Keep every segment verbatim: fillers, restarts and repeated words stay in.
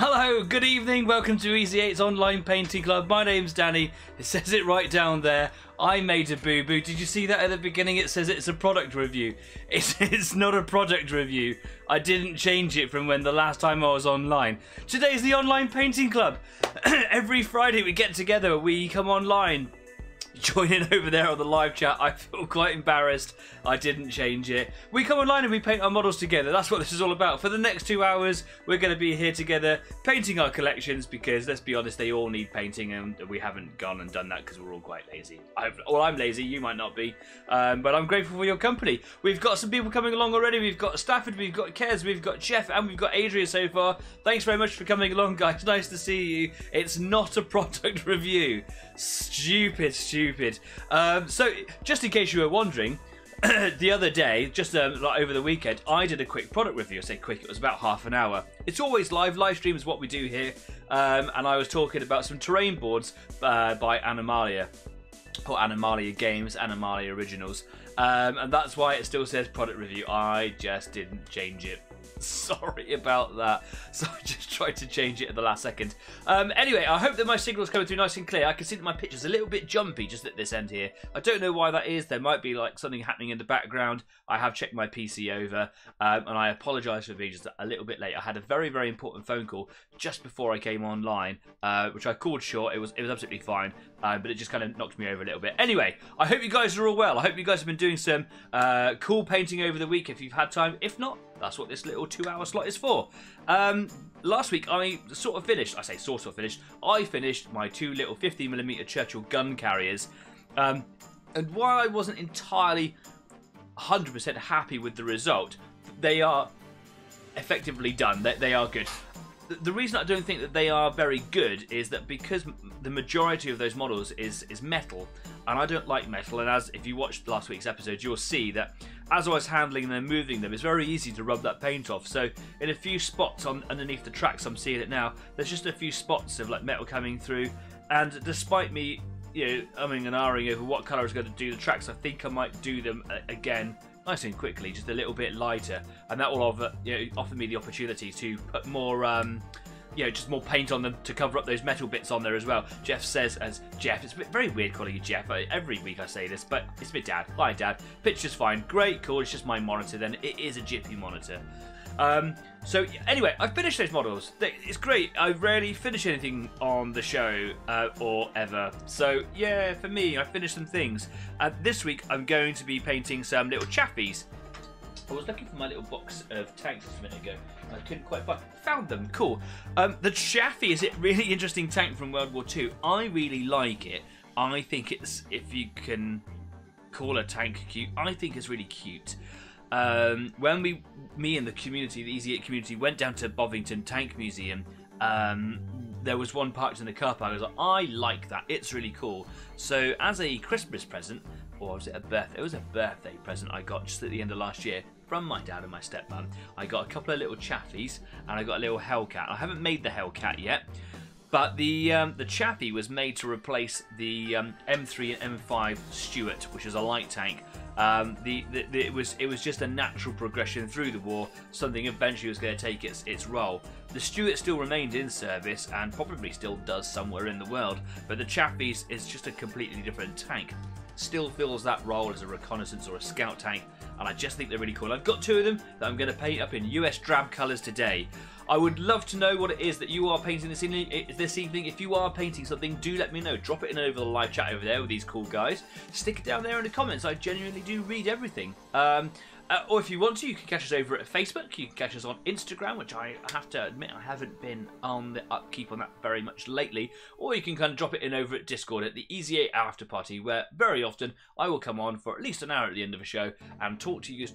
Hello, good evening, welcome to Easy eight's online painting club. My name's Danny. It says it right down there. I made a boo-boo. Did you see that at the beginning? It says it's a product review. It's, it's not a product review. I didn't change it from when the last time I was online. Today's the online painting club. Every Friday we get together, we come online. Join in over there on the live chat. I feel quite embarrassed. I didn't change it. We come online and we paint our models together. That's what this is all about. For the next two hours, we're going to be here together painting our collections because, let's be honest, they all need painting and we haven't gone and done that because we're all quite lazy. I've, well, I'm lazy. You might not be. Um, but I'm grateful for your company. We've got some people coming along already. We've got Stafford, we've got Kez, we've got Jeff, and we've got Adrian so far. Thanks very much for coming along, guys. Nice to see you. It's not a product review. Stupid, stupid. Stupid. Um, so, just in case you were wondering, the other day, just um, like over the weekend, I did a quick product review. I say quick, it was about half an hour. It's always live. Live stream is what we do here. Um, and I was talking about some terrain boards uh, by Anomalia, or Anomalia Games, Anomalia Originals. Um, and that's why it still says product review. I just didn't change it. Sorry about that. So I just tried to change it at the last second. Um, anyway, I hope that my signal's coming through nice and clear. I can see that my picture's a little bit jumpy just at this end here. I don't know why that is. There might be like something happening in the background. I have checked my P C over, um, and I apologise for being just a little bit late. I had a very, very important phone call just before I came online, uh, which I called short. It was it was absolutely fine, uh, but it just kind of knocked me over a little bit. Anyway, I hope you guys are all well. I hope you guys have been doing some uh, cool painting over the week if you've had time. If not, that's what this little two-hour slot is for. Um, last week, I sort of finished. I say sort of finished. I finished my two little fifteen millimeter Churchill gun carriers. Um, and while I wasn't entirely one hundred percent happy with the result, they are effectively done. They, they are good. The, the reason I don't think that they are very good is that because the majority of those models is, is metal, and I don't like metal, and as if you watched last week's episode, you'll see that as I was handling them and moving them, it's very easy to rub that paint off. So in a few spots on underneath the tracks, I'm seeing it now, there's just a few spots of like metal coming through, and despite me, you know, umming and ahhing over what colour is going to do the tracks, I think I might do them again nice and quickly, just a little bit lighter, and that will offer, you know, offer me the opportunity to put more um, you know, just more paint on them to cover up those metal bits on there as well. Jeff says, as Jeff, it's a bit very weird calling you Jeff. I, every week I say this, but it's my dad. Hi, Dad. Picture's fine. Great, cool. It's just my monitor then. It is a Jippy monitor. Um, so, anyway, I've finished those models. They, it's great. I rarely finish anything on the show uh, or ever. So, yeah, for me, I finished some things. Uh, this week, I'm going to be painting some little Chaffees. I was looking for my little box of tanks just a minute ago, and I couldn't quite find. Found them, cool. Um, the Chaffee is a really interesting tank from World War Two. I really like it. I think it's, if you can call a tank cute, I think it's really cute. Um, when we, me and the community, the Easy eight community, went down to Bovington Tank Museum, um, there was one parked in the car park. I was like, I like that. It's really cool. So as a Christmas present, or was it a birthday? It was a birthday present I got just at the end of last year from my dad and my stepmom. I got a couple of little Chaffees and I got a little Hellcat. I haven't made the Hellcat yet, but the um, the Chaffee was made to replace the um, M three and M five Stuart, which is a light tank. Um, the, the, the it was it was just a natural progression through the war. Something eventually was going to take its its role. The Stuart still remained in service and probably still does somewhere in the world, but the Chaffees is just a completely different tank. Still fills that role as a reconnaissance or a scout tank, and I just think they're really cool. I've got two of them that I'm going to paint up in U S drab colours today. I would love to know what it is that you are painting this evening. This evening, if you are painting something, do let me know. Drop it in over the live chat over there with these cool guys. Stick it down there in the comments. I genuinely do read everything. Um, uh, or if you want to, you can catch us over at Facebook. You can catch us on Instagram, which I have to admit I haven't been on the upkeep on that very much lately. Or you can kind of drop it in over at Discord at the Easy eight After Party, where very often I will come on for at least an hour at the end of a show and talk to you,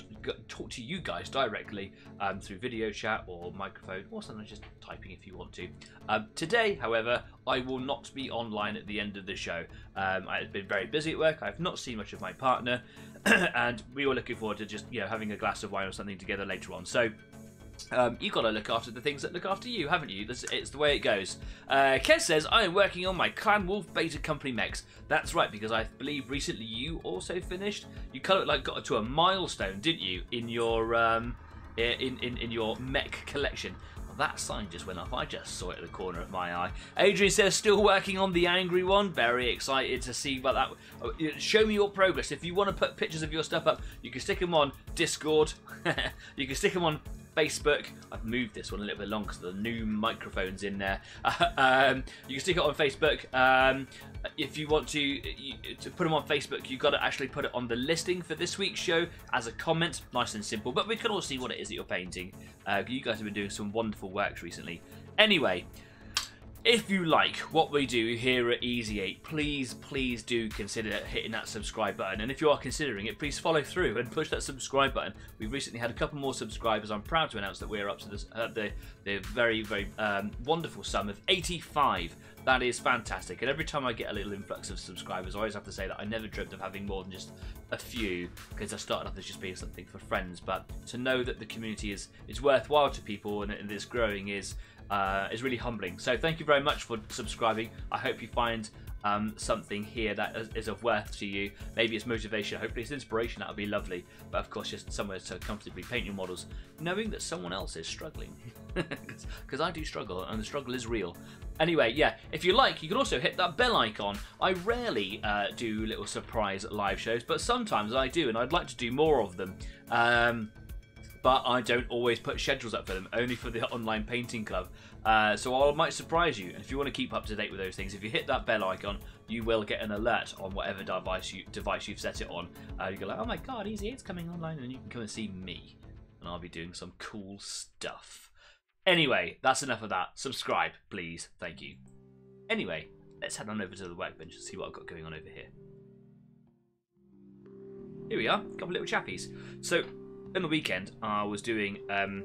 talk to you guys directly um, through video chat or microphone. Or sometimes just typing if you want to. Um, today, however, I will not be online at the end of the show. Um, I've been very busy at work. I've not seen much of my partner, and we were looking forward to just, you know, having a glass of wine or something together later on. So um, you've got to look after the things that look after you, haven't you? That's, it's the way it goes. Uh, Kes says, I am working on my Clan Wolf Beta Company mechs. That's right, because I believe recently you also finished. You kind of like got to a milestone, didn't you, in your um, in, in in your mech collection. That sign just went up. I just saw it in the corner of my eye. Adrian says, still working on the angry one. Very excited to see about that. Show me your progress. If you want to put pictures of your stuff up, you can stick them on Discord. You can stick them on Facebook. I've moved this one a little bit long because the new microphone's in there. um, you can stick it on Facebook. Um, if you want to, you, to put them on Facebook, you've got to actually put it on the listing for this week's show as a comment. Nice and simple, but we can all see what it is that you're painting. Uh, you guys have been doing some wonderful works recently. Anyway, if you like what we do here at Easy eight, please, please do consider hitting that subscribe button. And if you are considering it, please follow through and push that subscribe button. We've recently had a couple more subscribers. I'm proud to announce that we're up to this, uh, the, the very, very um, wonderful sum of eighty-five. That is fantastic. And every time I get a little influx of subscribers, I always have to say that I never dreamt of having more than just a few, because I started off as just being something for friends. But to know that the community is, is worthwhile to people and, and is growing is... Uh, is really humbling. So thank you very much for subscribing. I hope you find um, something here that is, is of worth to you. Maybe it's motivation, hopefully it's inspiration, that would be lovely. But of course, just somewhere to comfortably paint your models, knowing that someone else is struggling. Because I do struggle, and the struggle is real. Anyway, yeah, if you like, you can also hit that bell icon. I rarely uh, do little surprise live shows, but sometimes I do, and I'd like to do more of them. Um... But I don't always put schedules up for them, only for the online painting club. Uh, so I might surprise you. And if you want to keep up to date with those things, if you hit that bell icon, you will get an alert on whatever device, you, device you've set it on. Uh, you go like, oh my god, Easy eight's coming online, and then you can come and see me. And I'll be doing some cool stuff. Anyway, that's enough of that. Subscribe, please. Thank you. Anyway, let's head on over to the workbench and see what I've got going on over here. Here we are, a couple of little chappies. So... on the weekend, I was doing um,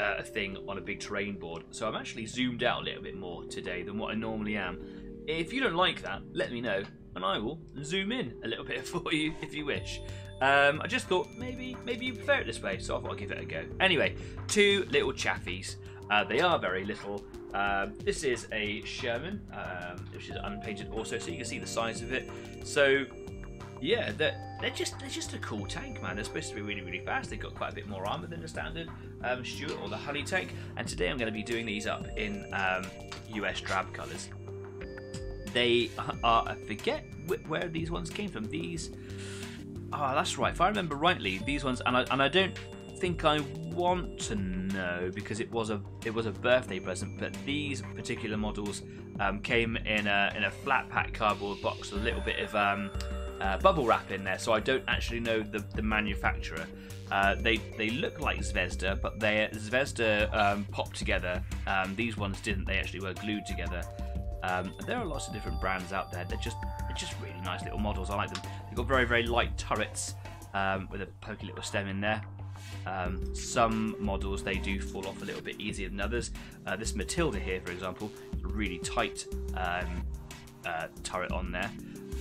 a thing on a big terrain board, so I'm actually zoomed out a little bit more today than what I normally am. If you don't like that, let me know, and I will zoom in a little bit for you if you wish. Um, I just thought maybe maybe you prefer it this way, so I thought I'd give it a go. Anyway, two little Chaffees. Uh, they are very little. Um, this is a Sherman, um, which is unpainted also, so you can see the size of it. So. Yeah, they're, they're just they're just a cool tank, man. They're supposed to be really, really fast. They've got quite a bit more armour than the standard um, Stuart or the Honey tank. And today I'm going to be doing these up in um, U S Drab colours. They are, I forget where these ones came from. These, oh, that's right. If I remember rightly, these ones, and I, and I don't think I want to know because it was a it was a birthday present. But these particular models um, came in a in a flat pack cardboard box with a little bit of. Um, Uh, bubble wrap in there, so I don't actually know the, the manufacturer. Uh, they they look like Zvezda, but they Zvezda um, popped together. Um, these ones didn't. They actually were glued together. Um, there are lots of different brands out there. They're just they're just really nice little models. I like them. They've got very very light turrets um, with a pokey little stem in there. Um, some models they do fall off a little bit easier than others. Uh, this Matilda here, for example, really tight um, uh, turret on there.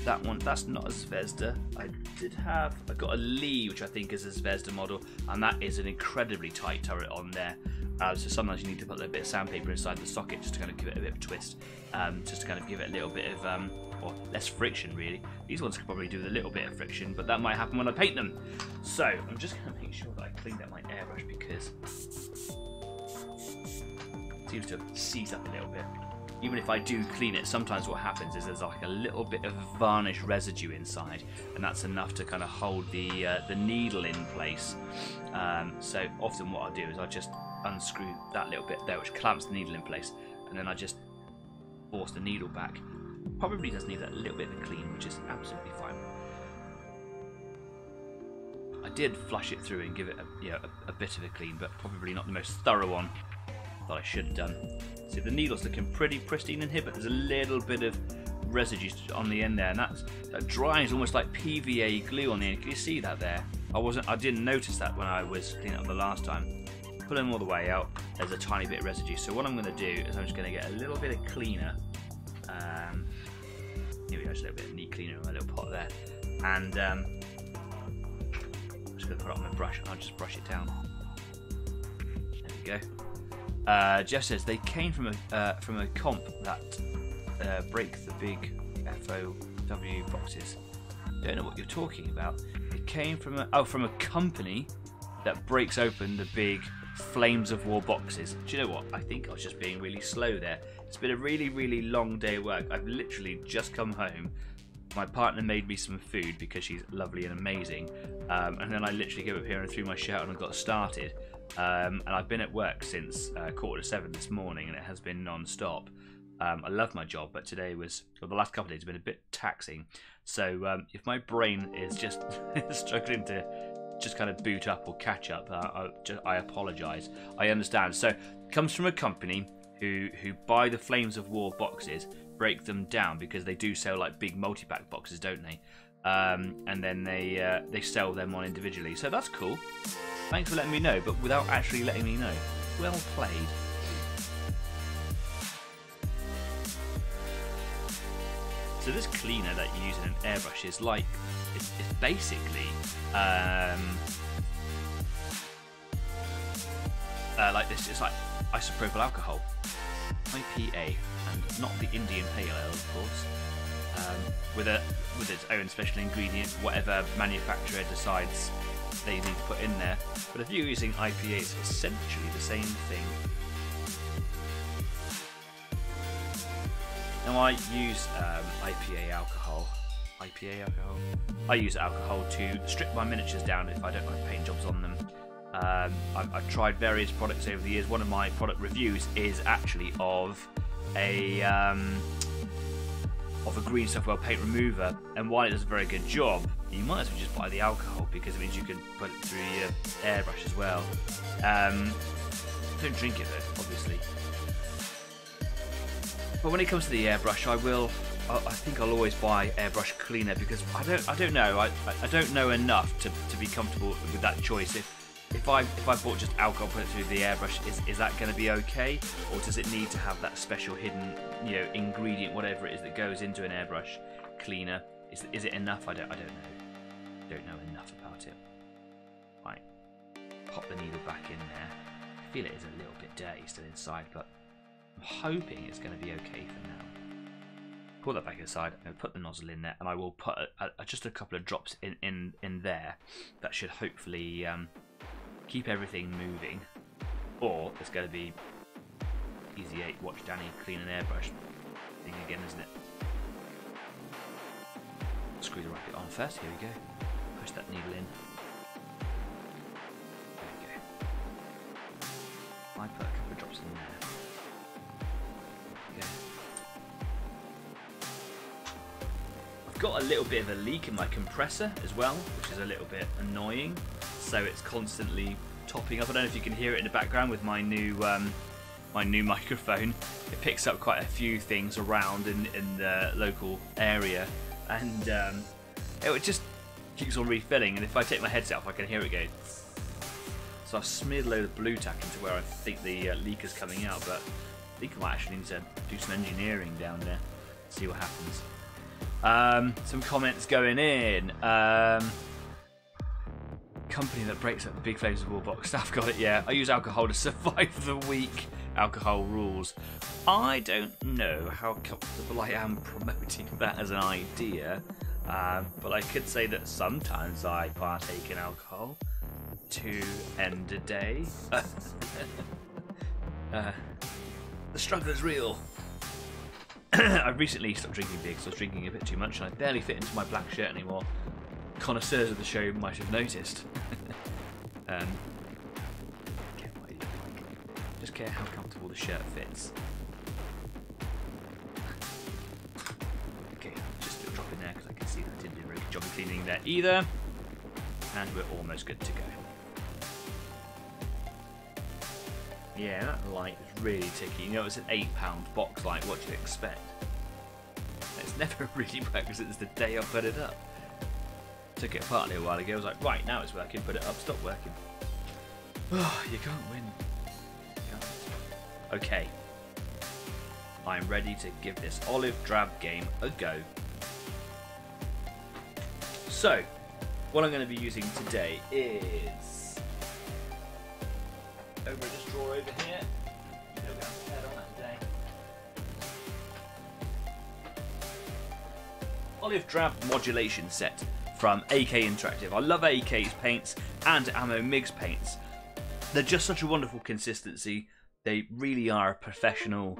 That one, that's not a Zvezda. I did have, I got a Lee, which I think is a Zvezda model, and that is an incredibly tight turret on there. Uh, so sometimes you need to put a bit of sandpaper inside the socket just to kind of give it a bit of a twist, um, just to kind of give it a little bit of, um, or less friction really. These ones could probably do with a little bit of friction, but that might happen when I paint them. So I'm just going to make sure that I cleaned out my airbrush because it seems to have seized up a little bit. Even if I do clean it, sometimes what happens is there's like a little bit of varnish residue inside, and that's enough to kind of hold the uh, the needle in place. Um, so often what I'll do is I'll just unscrew that little bit there, which clamps the needle in place, and then I just force the needle back. Probably does need that little bit of a clean, which is absolutely fine. I did flush it through and give it a, you know, a, a bit of a clean, but probably not the most thorough one that I should have done. See, the needle's looking pretty pristine in here, but there's a little bit of residue on the end there, and that's, that dries almost like P V A glue on the end. Can you see that there? I wasn't, I didn't notice that when I was cleaning up the last time. Pull them all the way out. There's a tiny bit of residue. So what I'm going to do is I'm just going to get a little bit of cleaner. Um, here we go, just a little bit of neat cleaner in my little pot there, and um, I'm just going to put it on my brush and I'll just brush it down. There we go. Uh, Jeff says they came from a uh, from a comp that uh, break the big F O W boxes. Don't know what you're talking about. It came from a, oh from a company that breaks open the big Flames of War boxes. Do you know what? I think I was just being really slow there. It's been a really, really long day of work. I've literally just come home. My partner made me some food because she's lovely and amazing. Um, and then I literally came up here and threw my shirt on and got started. Um, and I've been at work since uh, quarter to seven this morning, and it has been non-stop. Um, I love my job, but today was, well, the last couple of days have been a bit taxing. So um, if my brain is just struggling to just kind of boot up or catch up, uh, I, just, I apologise. I understand. So it comes from a company who, who buy the Flames of War boxes, break them down, because they do sell like big multi-pack boxes, don't they? Um, and then they uh, they sell them on individually. So that's cool. Thanks for letting me know, but without actually letting me know. Well played. So this cleaner that you use in an airbrush is like, it's, it's basically um, uh, like this, it's like isopropyl alcohol, I P A, and not the Indian pale ale, of course, um, with a with its own special ingredient, whatever manufacturer decides they need to put in there. But if you're using I P A, it's essentially the same thing. Now I use um, I P A alcohol, I P A alcohol, I use alcohol to strip my miniatures down if I don't have paint jobs on them. Um, I've, I've tried various products over the years. One of my product reviews is actually of a um, of a green software paint remover, and while it does a very good job, you might as well just buy the alcohol, because it means you can put it through your airbrush as well. Um, don't drink it though, obviously. But when it comes to the airbrush, I will. I think I'll always buy airbrush cleaner, because I don't. I don't know. I, I don't know enough to, to be comfortable with that choice. If if I if I bought just alcohol, put it through the airbrush, is is that going to be okay, or does it need to have that special hidden, you know, ingredient, whatever it is that goes into an airbrush cleaner? Is is it enough? I don't. I don't know. Don't know enough about it. Right. Pop the needle back in there. I feel it is a little bit dirty still inside, but I'm hoping it's going to be okay for now. Pull that back inside and put the nozzle in there, and I will put a, a, just a couple of drops in in in there. That should hopefully um, keep everything moving. Or it's going to be Easy eight. Watch Danny clean an airbrush thing again, isn't it? Screw the racket on first. Here we go. Push that needle in. There we go. I put a couple of drops in there. Got a little bit of a leak in my compressor as well, which is a little bit annoying, so it's constantly topping up. I don't know if you can hear it in the background with my new um, my new microphone. It picks up quite a few things around in, in the local area, and um, it just keeps on refilling, and if I take my headset off I can hear it go. So I've smeared a load of blue tack into where I think the uh, leak is coming out, but I think I might actually need to do some engineering down there, see what happens. Um, some comments going in. Um, company that breaks up the big Flames of War box. Staff got it, yeah. I use alcohol to survive the week. Alcohol rules. I don't know how comfortable I am promoting that as an idea, um, but I could say that sometimes I partake in alcohol to end a day. uh, the struggle is real. I've recently stopped drinking beer because I was drinking a bit too much and I barely fit into my black shirt anymore. Connoisseurs of the show might have noticed. um, care what you like. Just care how comfortable the shirt fits. Okay, just a drop in there because I can see that I didn't do a very good job of cleaning there either. And we're almost good to go. Yeah, that light is really ticky. You know, it's an eight pound box light. What do you expect? It's never really worked since the day I put it up. Took it partly a while ago. I was like, right, now it's working. Put it up. Stop working. Oh, you can't win. You can't. Okay. I'm ready to give this Olive Drab game a go. So, what I'm going to be using today is... over this drawer over here. Still got the head on that day. Olive Drab Modulation Set from A K Interactive. I love A K's paints and Ammo Migs paints. they're just such a wonderful consistency. They really are a professional,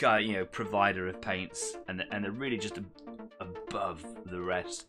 you know, provider of paints, and and they're really just above the rest.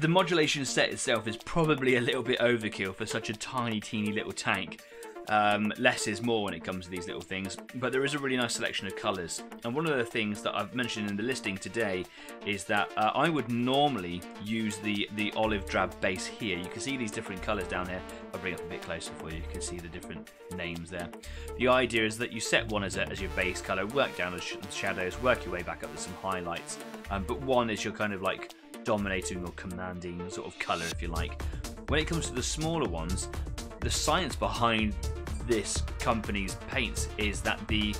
The modulation set itself is probably a little bit overkill for such a tiny, teeny little tank. Um, less is more when it comes to these little things, but there is a really nice selection of colours. And one of the things that I've mentioned in the listing today is that uh, I would normally use the, the olive drab base here. You can see these different colours down here. I'll bring it up a bit closer for you. You can see the different names there. The idea is that you set one as, a, as your base colour, work down as sh shadows, work your way back up to some highlights, um, but one is your kind of like dominating or commanding sort of colour, if you like. When it comes to the smaller ones, the science behind this company's paints is that the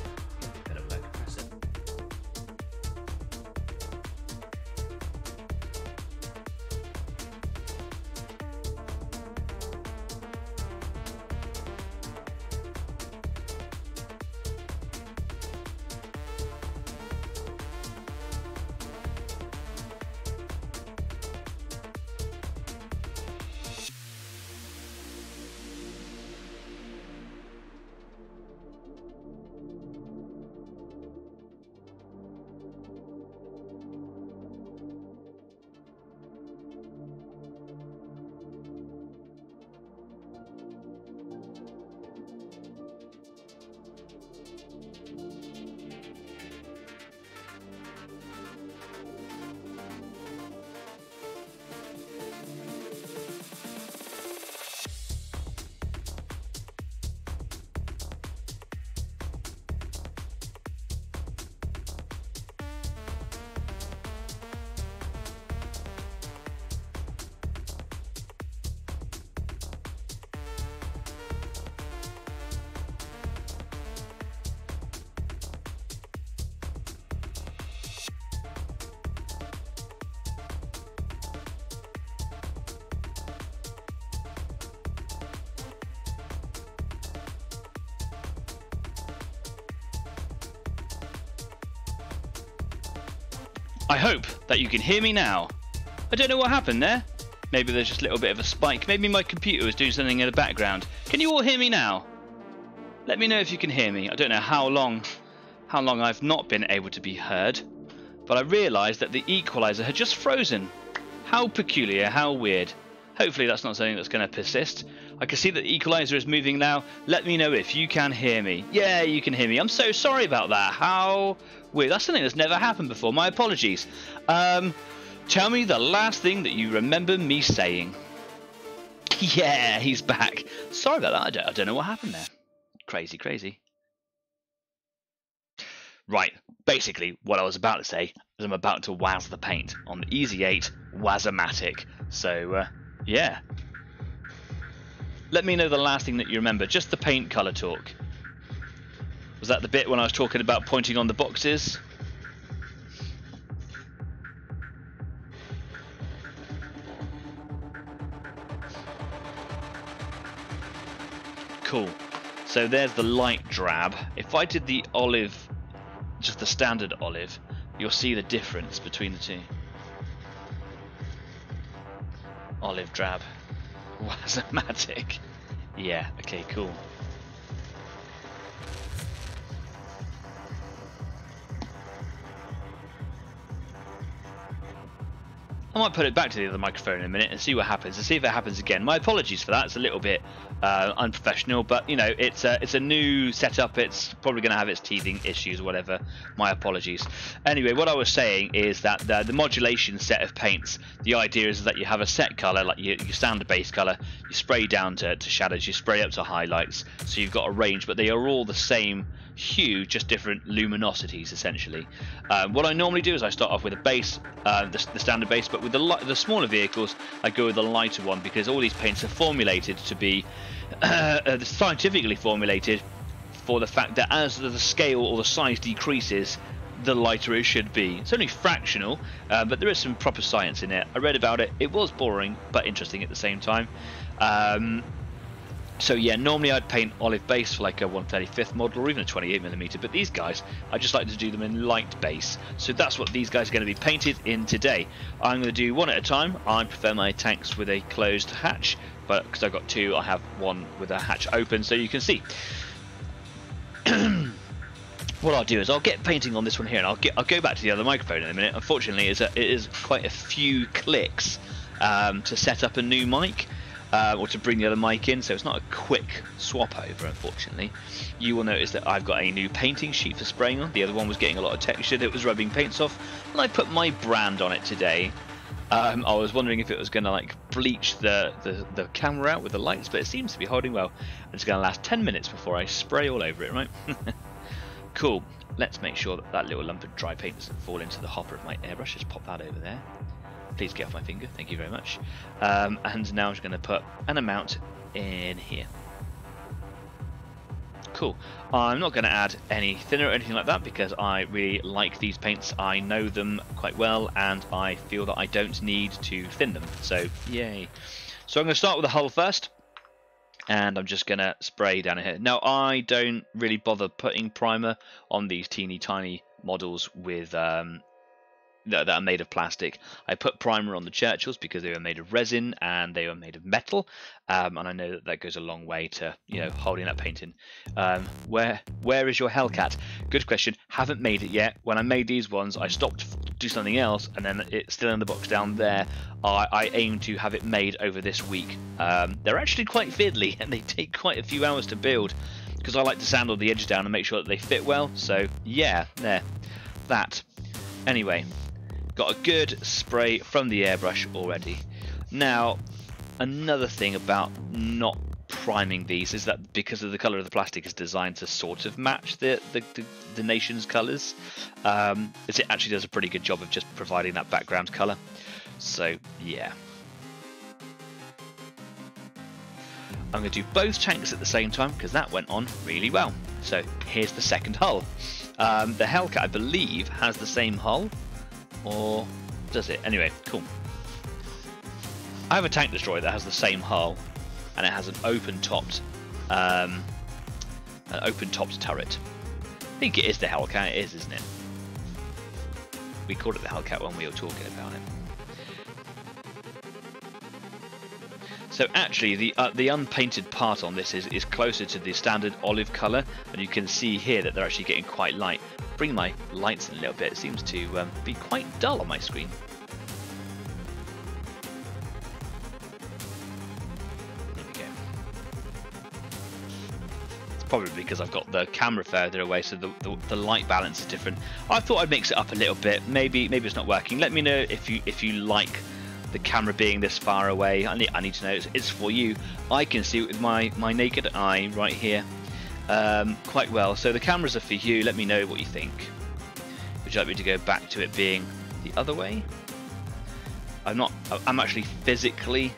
I hope that you can hear me now. I don't know what happened there. Maybe there's just a little bit of a spike. Maybe my computer was doing something in the background. Can you all hear me now? Let me know if you can hear me. I don't know how long, how long I've not been able to be heard, but I realised that the equaliser had just frozen. How peculiar, how weird. Hopefully that's not something that's going to persist. I can see that the equaliser is moving now. Let me know if you can hear me. Yeah, you can hear me. I'm so sorry about that. How weird. That's something that's never happened before. My apologies. Um, tell me the last thing that you remember me saying. Yeah, he's back. Sorry about that. I don't, I don't know what happened there. Crazy, crazy. Right. Basically, what I was about to say is I'm about to waz the paint on the Easy eight Wazomatic. So, uh, yeah. Let me know the last thing that you remember, just the paint colour talk. Was that the bit when I was talking about pointing on the boxes? Cool. So there's the light drab. If I did the olive, just the standard olive, you'll see the difference between the two. Olive drab. Wazomatic. Yeah, okay, cool. I might put it back to the other microphone in a minute and see what happens, and see if it happens again. My apologies for that. It's a little bit uh, unprofessional, but you know, it's a, it's a new setup. It's probably going to have its teething issues or whatever. My apologies. Anyway, what I was saying is that the, the modulation set of paints, the idea is that you have a set colour, like your, your standard base colour, you spray down to, to shadows, you spray up to highlights, so you've got a range, but they are all the same hue, just different luminosities essentially. Um, what I normally do is I start off with a base, uh, the, the standard base, but with the, the smaller vehicles I go with a lighter one, because all these paints are formulated to be uh, scientifically formulated for the fact that as the scale or the size decreases, the lighter it should be. It's only fractional, uh, but there is some proper science in it. I read about it. It was boring but interesting at the same time. Um, So yeah, normally I'd paint olive base for like a one thirty-fifth model or even a twenty-eight millimeter, but these guys, I just like to do them in light base. So that's what these guys are going to be painted in today. I'm going to do one at a time. I prefer my tanks with a closed hatch, but because I've got two, I have one with a hatch open so you can see. What I'll do is I'll get painting on this one here, and I'll get I'll go back to the other microphone in a minute. Unfortunately, it's a, it is quite a few clicks um, to set up a new mic. Uh, or to bring the other mic in, so it's not a quick swap over, unfortunately. You will notice that I've got a new painting sheet for spraying on. The other one was getting a lot of texture that was rubbing paints off, and I put my brand on it today. Um, I was wondering if it was going to like bleach the, the, the camera out with the lights, but it seems to be holding well. It's going to last ten minutes before I spray all over it, right? Cool. Let's make sure that that little lump of dry paint doesn't fall into the hopper of my airbrush. Just pop that over there. Please get off my finger, thank you very much. Um, and now I'm just going to put an amount in here. Cool. I'm not going to add any thinner or anything like that because I really like these paints. I know them quite well and I feel that I don't need to thin them, so yay. So I'm going to start with the hull first, and I'm just going to spray down here. Now I don't really bother putting primer on these teeny tiny models with um, that are made of plastic. I put primer on the Churchills because they were made of resin and they were made of metal, um, and I know that that goes a long way to, you know, holding up painting. Um, where where is your Hellcat? Good question. Haven't made it yet. When I made these ones, I stopped to do something else, and then it's still in the box down there. I, I aim to have it made over this week. Um, they're actually quite fiddly and they take quite a few hours to build because I like to sand all the edges down and make sure that they fit well. So yeah, there, that. Anyway. Got a good spray from the airbrush already. Now, another thing about not priming these is that because of the colour of the plastic is designed to sort of match the, the, the, the nation's colours, um, it actually does a pretty good job of just providing that background colour. So, yeah. I'm going to do both tanks at the same time because that went on really well. So, here's the second hull. Um, the Hellcat, I believe, has the same hull. Or does it? Anyway, cool. I have a tank destroyer that has the same hull, and it has an open-topped, um, an open-topped turret. I think it is the Hellcat. It is, isn't it? We called it the Hellcat when we were talking about it. So actually, the uh, the unpainted part on this is is closer to the standard olive colour, and you can see here that they're actually getting quite light. Bring my lights in a little bit, it seems to um, be quite dull on my screen. There we go. It's probably because I've got the camera further away, so the, the, the light balance is different. I thought I'd mix it up a little bit, maybe maybe it's not working. Let me know if you if you like the camera being this far away. I need, I need to know, it's, it's for you. I can see it with my, my naked eye right here. Um, quite well, so the cameras are for you. Let me know what you think. Would you like me to go back to it being the other way? I'm not, I'm actually physically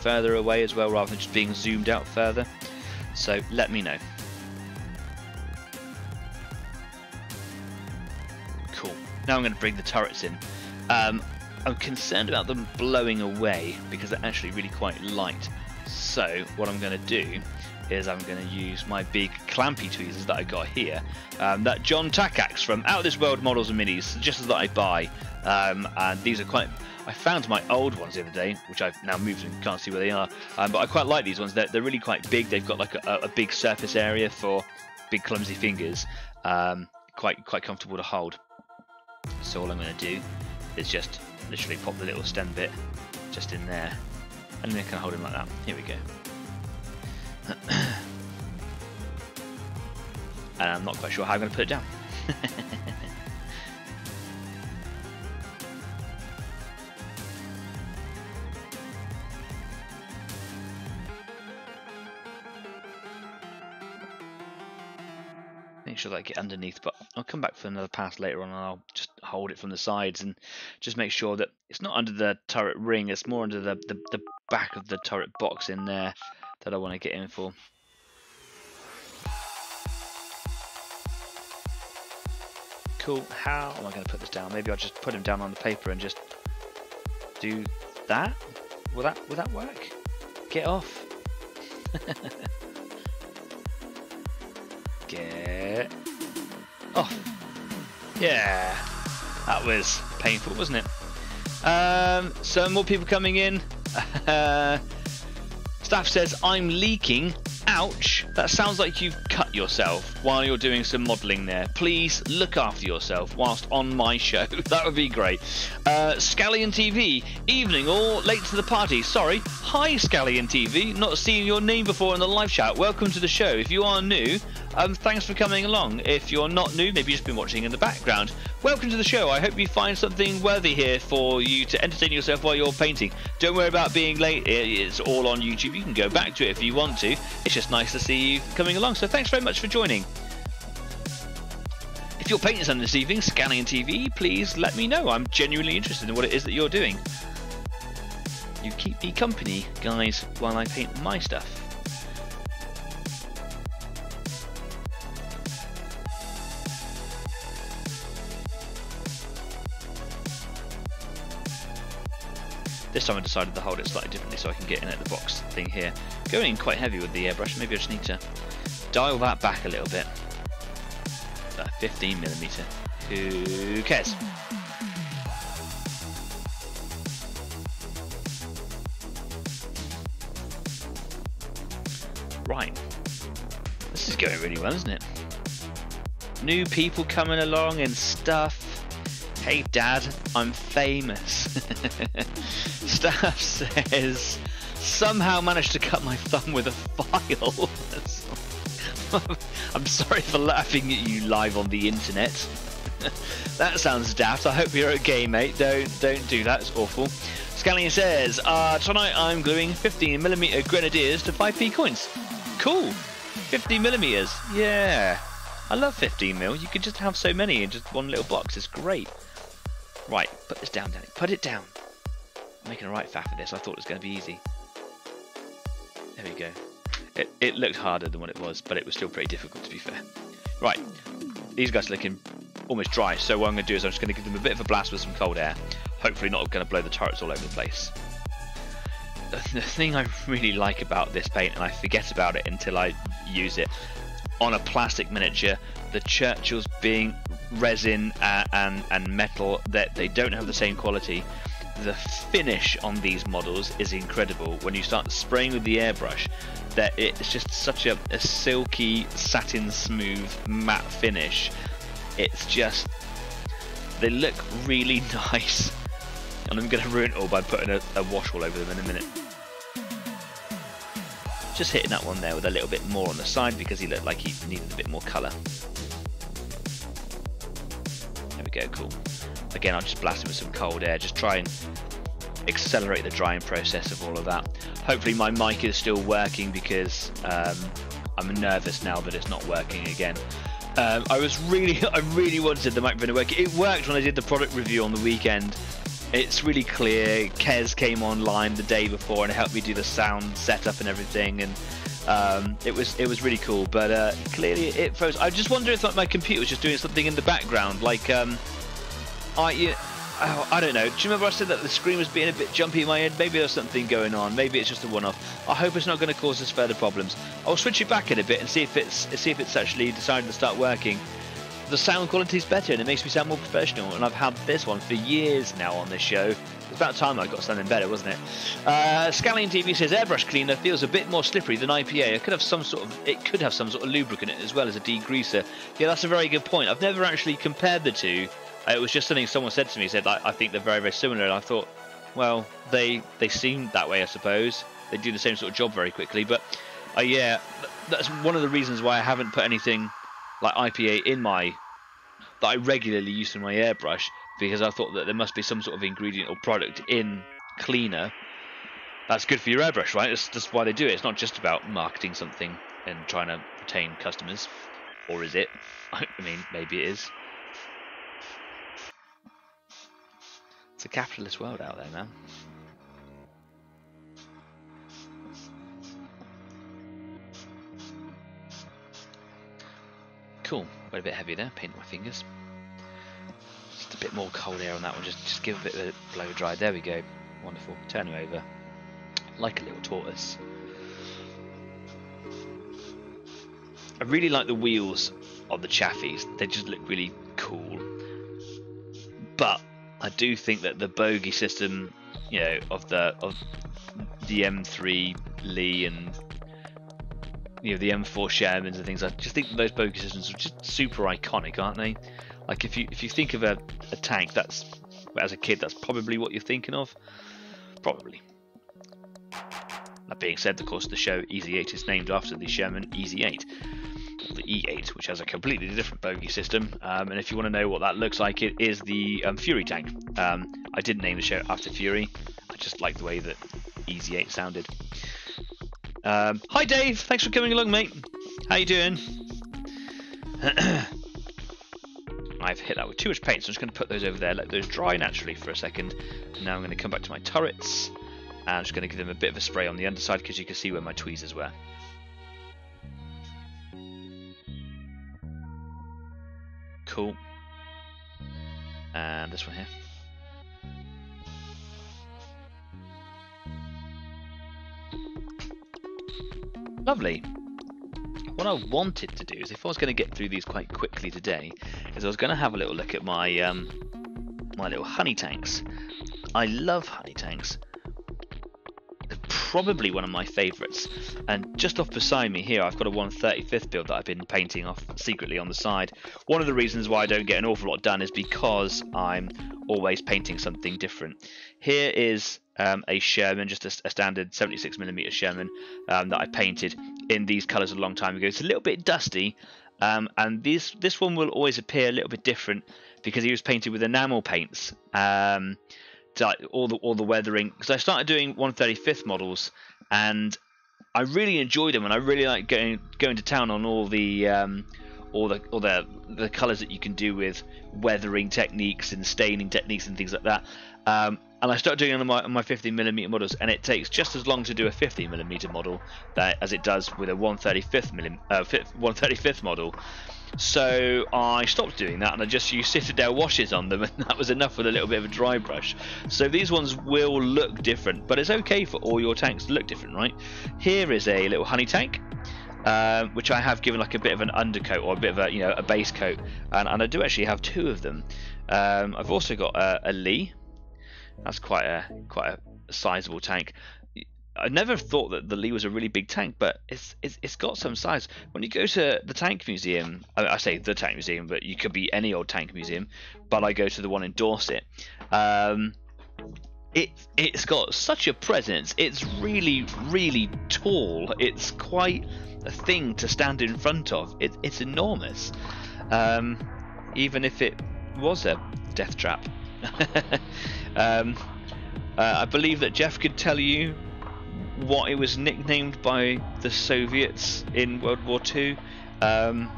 further away as well rather than just being zoomed out further, so let me know. Cool, now I'm going to bring the turrets in. um, I'm concerned about them blowing away because they're actually really quite light, so what I'm going to do is I'm going to use my big clampy tweezers that I got here, um, that John Tekacs from Out of This World Models and Minis suggested that I buy, um, and these are quite, I found my old ones the other day, which I've now moved and can't see where they are, um, but I quite like these ones. They're, they're really quite big. They've got like a, a big surface area for big clumsy fingers, um, quite quite comfortable to hold. So all I'm going to do is just literally pop the little stem bit just in there, and then I can hold them like that. Here we go. And I'm not quite sure how I'm going to put it down. Make sure that I get underneath, but I'll come back for another pass later on and I'll just hold it from the sides and just make sure that it's not under the turret ring, it's more under the, the, the back of the turret box in there that I want to get in for. Cool, how am I going to put this down? Maybe I'll just put him down on the paper and just do that. Will that, will that work? Get off. Get off. Yeah, that was painful, wasn't it? Um, so more people coming in. Uh, staff says, I'm leaking. Ouch, that sounds like you've cut yourself while you're doing some modelling there. Please look after yourself whilst on my show. That would be great. Uh, Scallion T V, evening all, late to the party. Sorry. Hi, Scallion T V. Not seen your name before in the live chat. Welcome to the show. If you are new, um, thanks for coming along. If you're not new, maybe you've just been watching in the background. Welcome to the show. I hope you find something worthy here for you to entertain yourself while you're painting. Don't worry about being late. It's all on YouTube. You can go back to it if you want to. It's just nice to see you coming along, so thanks very much for joining. If you're painting something this evening, Scallion T V, please let me know. I'm genuinely interested in what it is that you're doing. You keep me company, guys, while I paint my stuff. This time I decided to hold it slightly differently so I can get in at the box thing here. Going in quite heavy with the airbrush, maybe I just need to dial that back a little bit. About fifteen millimeter. Who cares? Right. This is going really well, isn't it? New people coming along and stuff. Hey Dad, I'm famous. Staff says, somehow managed to cut my thumb with a file. I'm sorry for laughing at you live on the internet. That sounds daft. I hope you're okay, mate. Don't don't do that. It's awful. Scallion says, uh, tonight I'm gluing fifteen millimeter grenadiers to five p coins. Cool. fifty millimeters. Yeah. I love fifteen mil. You could just have so many in just one little box. It's great. Right, put this down, Danny. Put it down. I'm making a right faff of this. I thought it was going to be easy. There we go. It, it looked harder than what it was, but it was still pretty difficult, to be fair. Right. These guys are looking almost dry, so what I'm going to do is I'm just going to give them a bit of a blast with some cold air. Hopefully not going to blow the turrets all over the place. The, the thing I really like about this paint, and I forget about it until I use it, on a plastic miniature, the Churchills being resin uh, and and metal, that they don't have the same quality. The finish on these models is incredible. When you start spraying with the airbrush, that it's just such a, a silky, satin smooth, matte finish. It's just, they look really nice. And I'm going to ruin it all by putting a, a wash all over them in a minute. Just hitting that one there with a little bit more on the side because he looked like he needed a bit more colour. There we go, cool. Again, I'll just blast it with some cold air, just try and accelerate the drying process of all of that. Hopefully my mic is still working because um, I'm nervous now that it's not working again. Um, I was really, I really wanted the microphone to work. It worked when I did the product review on the weekend. It's really clear. Kez came online the day before and helped me do the sound setup and everything, and um, it was it was really cool. But uh, clearly it froze. I just wonder if like my computer was just doing something in the background, like um, I you, oh, I don't know. Do you remember I said that the screen was being a bit jumpy in my head? Maybe there's something going on. Maybe it's just a one-off. I hope it's not going to cause us further problems. I'll switch it back in a bit and see if it's see if it's actually decided to start working. The sound quality is better and it makes me sound more professional, and I've had this one for years now on this show. It's about time I got something better, wasn't it? Uh, Scallion T V says airbrush cleaner feels a bit more slippery than I P A. It could have some sort of it could have some sort of lubricant as well as a degreaser. Yeah, that's a very good point. I've never actually compared the two. It was just something someone said to me. Said I, I think they're very very similar, and I thought, well, they they seem that way. I suppose they do the same sort of job very quickly. But uh, yeah, that's one of the reasons why I haven't put anything like I P A in my that I regularly use in my airbrush, because I thought that there must be some sort of ingredient or product in cleaner that's good for your airbrush, right? That's just why they do it. It's not just about marketing something and trying to retain customers, or is it? I mean, maybe it is. It's a capitalist world out there, man. Cool, went a bit heavy there, painting my fingers. Just a bit more cold air on that one, just, just give a bit of a blow dry. There we go, wonderful. Turn him over, like a little tortoise. I really like the wheels on the Chaffees. They just look really cool. But I do think that the bogey system, you know, of the of the M three Lee and, you know, the M four Shermans and things, I just think those bogey systems are just super iconic, aren't they? Like if you if you think of a, a tank, that's, as a kid, that's probably what you're thinking of. Probably. That being said, of course, the show Easy eight is named after the Sherman Easy eight, the E eight, which has a completely different bogey system. Um, and if you want to know what that looks like, it is the um, Fury tank. Um, I didn't name the show after Fury. I just like the way that Easy eight sounded. Um, hi, Dave. Thanks for coming along, mate. How you doing? I've hit that with too much paint, so I'm just going to put those over there, let those dry naturally for a second. And now I'm going to come back to my turrets. And I'm just going to give them a bit of a spray on the underside because you can see where my tweezers were. Cool. And this one here. Lovely. What I wanted to do is, if I was going to get through these quite quickly today, is I was going to have a little look at my um, my little honey tanks. I love honey tanks. Probably one of my favourites, and just off beside me here I've got a one thirty-fifth build that I've been painting off secretly on the side. One of the reasons why I don't get an awful lot done is because I'm always painting something different. Here is um, a Sherman, just a, a standard seventy-six millimeter Sherman um, that I painted in these colours a long time ago. It's a little bit dusty, um, and this, this one will always appear a little bit different because he was painted with enamel paints. Um, To all the all the weathering, because I started doing one thirty-fifth models and I really enjoyed them, and I really like going going to town on all the um, all the all the the colours that you can do with weathering techniques and staining techniques and things like that. Um, and I started doing it on my, on my fifty millimeter models, and it takes just as long to do a fifty millimeter model that as it does with a one thirty-fifth model. So I stopped doing that and I just used Citadel washes on them, and that was enough with a little bit of a dry brush. So these ones will look different, but it's okay for all your tanks to look different, right? Here is a little honey tank, uh, which I have given like a bit of an undercoat or a bit of a, you know, a base coat. And, and I do actually have two of them. Um, I've also got a, a Lee. That's quite a, quite a sizable tank. I never thought that the Lee was a really big tank, but it's, it's it's got some size. When you go to the tank museum, I, mean, I say the tank museum, but you could be any old tank museum. But I go to the one in Dorset. Um, it it's got such a presence. It's really really tall. It's quite a thing to stand in front of. It, it's enormous. Um, even if it was a death trap, um, uh, I believe that Jeff could tell you what it was nicknamed by the Soviets in World War Two. Um,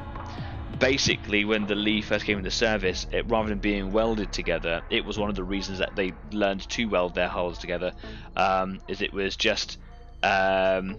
basically, when the Lee first came into service, it, rather than being welded together, it was one of the reasons that they learned to weld their hulls together, um, is it was just um,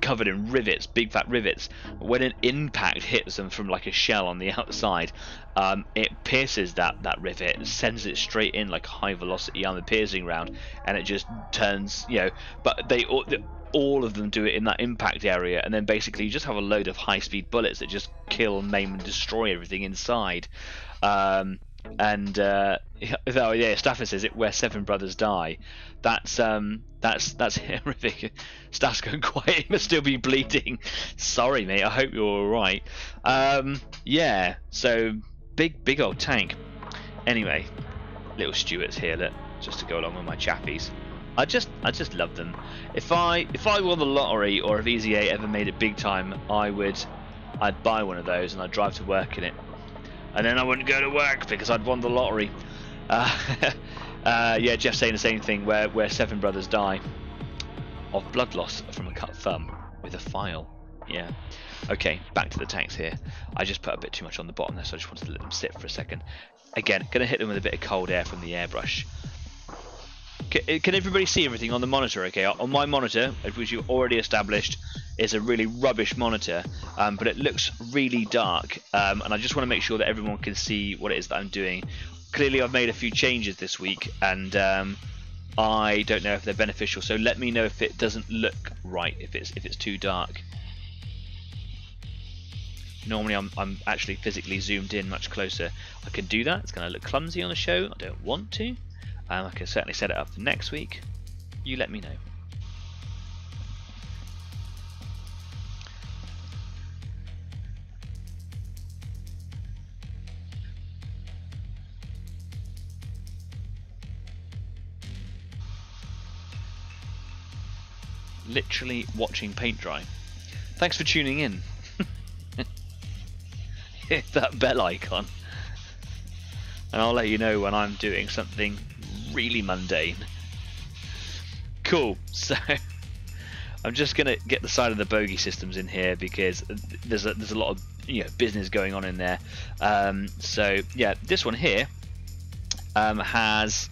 covered in rivets, big fat rivets. When an impact hits them from like a shell on the outside, um, it pierces that, that rivet and sends it straight in like a high velocity armor piercing round, and it just turns, you know, but they all, all of them do it in that impact area, and then basically you just have a load of high speed bullets that just kill, maim and destroy everything inside. Um, and uh oh yeah, Staffer says it, where seven brothers die. That's um that's that's horrific. Staff's going quiet, he must still be bleeding. Sorry mate, I hope you're all right. Um yeah, so big big old tank. Anyway, little Stuart's here, look, just to go along with my Chaffees. I just I just love them. If I if I won the lottery, or if Easy eight ever made it big time, I would I'd buy one of those and I'd drive to work in it. And then I wouldn't go to work because I'd won the lottery. Uh, uh, yeah, Jeff's saying the same thing, where, where seven brothers die of blood loss from a cut thumb with a file. Yeah. Okay, back to the tanks here. I just put a bit too much on the bottom there, so I just wanted to let them sit for a second. Again, going to hit them with a bit of cold air from the airbrush. Can, can everybody see everything on the monitor? Okay, on my monitor, which you've already established, is a really rubbish monitor, um, but it looks really dark, um, and I just want to make sure that everyone can see what it is that I'm doing. Clearly I've made a few changes this week, and um, I don't know if they're beneficial, so let me know if it doesn't look right, if it's if it's too dark. Normally I'm, I'm actually physically zoomed in much closer. I can do that. It's going to look clumsy on the show. I don't want to. Um, I can certainly set it up for next week. You let me know. Literally watching paint dry. Thanks for tuning in. Hit that bell icon and I'll let you know when I'm doing something really mundane. Cool, so I'm just gonna get the side of the bogey systems in here because there's a, there's a lot of, you know, business going on in there. Um, so yeah, this one here um, has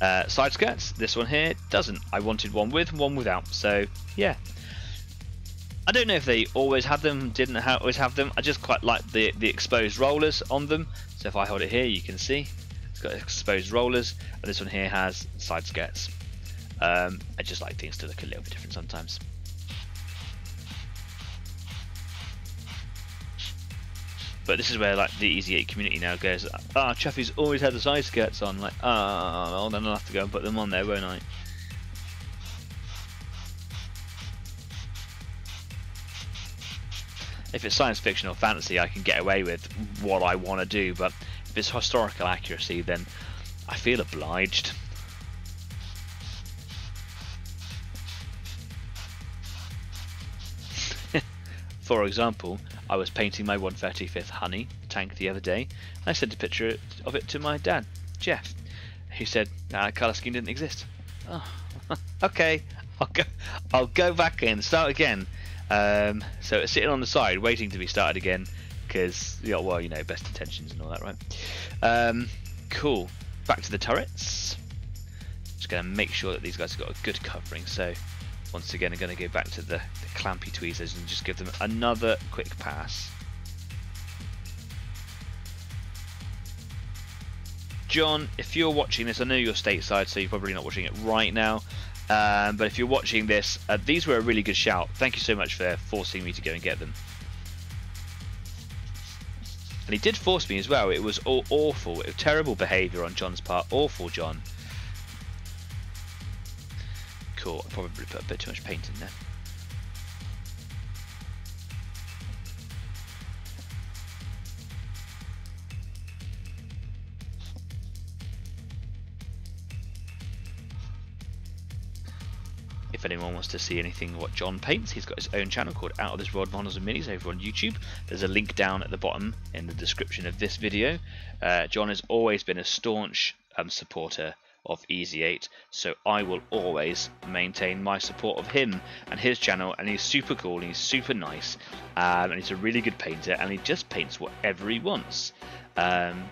Uh, side skirts. This one here doesn't. I wanted one with, one without. So yeah, I don't know if they always had them, didn't ha always have them. I just quite like the the exposed rollers on them. So if I hold it here, you can see it's got exposed rollers, and this one here has side skirts. Um, I just like things to look a little bit different sometimes. But this is where like the Easy eight community now goes, ah, oh, Chaffees always had the side skirts on. Like, ah, oh, well, then I'll have to go and put them on there, won't I? If it's science fiction or fantasy, I can get away with what I want to do. But if it's historical accuracy, then I feel obliged. For example, I was painting my one thirty-fifth Honey tank the other day, and I sent a picture of it to my dad, Jeff. He said, nah, colour scheme didn't exist. Oh, okay, I'll go, I'll go back and start again. Um, so it's sitting on the side, waiting to be started again, because, you know, well, you know, best intentions and all that, right? Um, cool, back to the turrets. Just going to make sure that these guys have got a good covering, so... Once again, I'm going to go back to the, the clampy tweezers and just give them another quick pass. John, if you're watching this, I know you're stateside, so you're probably not watching it right now. Um, but if you're watching this, uh, these were a really good shout. Thank you so much for forcing me to go and get them. And he did force me as well. It was all awful. It was terrible behaviour on John's part. Awful, John. Cool. I probably put a bit too much paint in there. If anyone wants to see anything what John paints, he's got his own channel called Out of This World Models and Minis over on YouTube. There's a link down at the bottom in the description of this video. Uh, John has always been a staunch um, supporter of Easy eight, so I will always maintain my support of him and his channel, and he's super cool and he's super nice, um, and he's a really good painter, and he just paints whatever he wants. Um,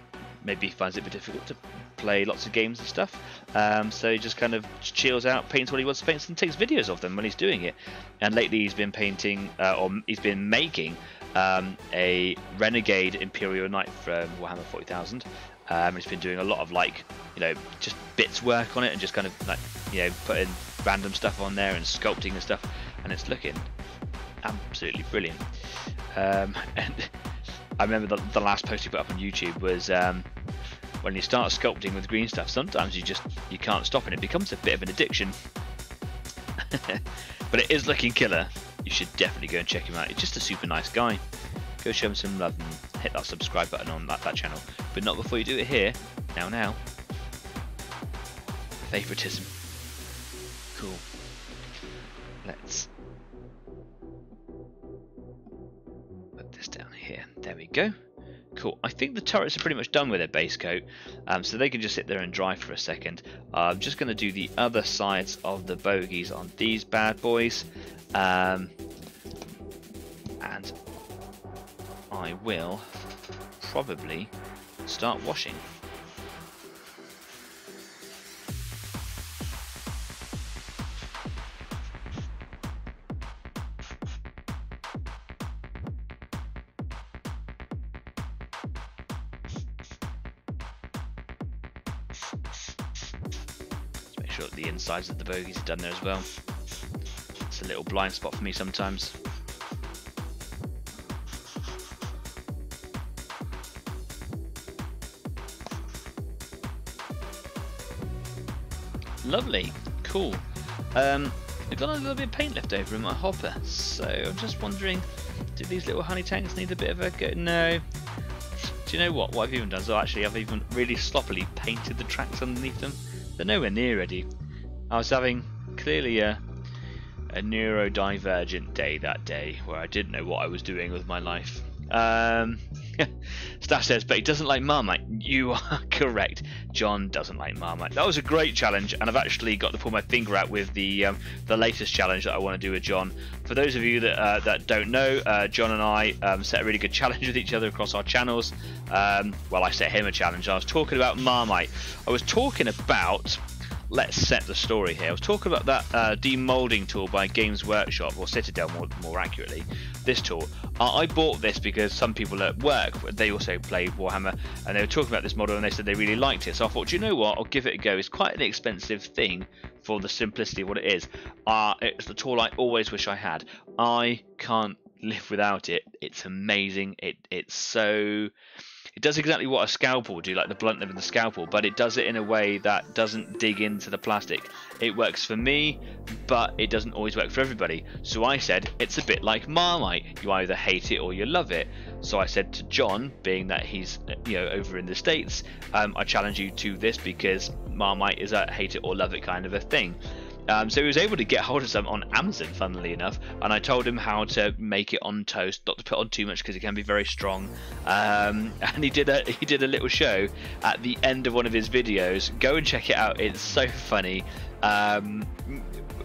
maybe he finds it a bit difficult to play lots of games and stuff, um, so he just kind of chills out, paints what he wants to paint, and takes videos of them when he's doing it. And lately he's been painting, uh, or he's been making um, a Renegade Imperial Knight from Warhammer Forty Thousand. Um, he's been doing a lot of, like, you know, just bits work on it, and just kind of, like, you know, putting random stuff on there and sculpting and stuff, and it's looking absolutely brilliant. Um, and I remember the, the last post he put up on YouTube was um, when you start sculpting with green stuff, sometimes you just you can't stop, and it becomes a bit of an addiction. But it is looking killer. You should definitely go and check him out. He's just a super nice guy. Go show him some love and hit that subscribe button on that, that channel. But not before you do it here. Now, now. Favoritism. Cool. Let's put this down here. There we go. Cool. I think the turrets are pretty much done with their base coat. Um, so they can just sit there and dry for a second. Uh, I'm just going to do the other sides of the bogies on these bad boys. Um, and... I will probably start washing. Let's make sure that the insides of the bogies are done there as well. It's a little blind spot for me sometimes. Lovely, cool. Um, I've got a little bit of paint left over in my hopper, so I'm just wondering, do these little honey tanks need a bit of a go? No. Do you know what? What I've even done is, oh, actually, I've even really sloppily painted the tracks underneath them. They're nowhere near ready. I was having clearly a, a neurodivergent day that day where I didn't know what I was doing with my life. Um, Stash says, but he doesn't like Marmite. You are correct. John doesn't like Marmite. That was a great challenge, and I've actually got to pull my finger out with the um, the latest challenge that I want to do with John. For those of you that uh, that don't know, uh, John and I um, set a really good challenge with each other across our channels. Um, well, I set him a challenge. I was talking about Marmite. I was talking about. Let's set the story here. I was talking about that uh, demoulding tool by Games Workshop, or Citadel more, more accurately, this tool. Uh, I bought this because some people at work, they also play Warhammer, and they were talking about this model and they said they really liked it. So I thought, do you know what, I'll give it a go. It's quite an expensive thing for the simplicity of what it is. Uh, it's the tool I always wish I had. I can't live without it. It's amazing. It It's so... It does exactly what a scalpel would do, like the blunt nib of the scalpel, but it does it in a way that doesn't dig into the plastic. It works for me, but it doesn't always work for everybody. So I said, it's a bit like Marmite. You either hate it or you love it. So I said to John, being that he's you know over in the States, um, I challenge you to this because Marmite is a hate it or love it kind of a thing. Um, so he was able to get hold of some on Amazon, funnily enough, and I told him how to make it on toast, not to put on too much because it can be very strong. Um, and he did a he did a little show at the end of one of his videos. Go and check it out; it's so funny. Um,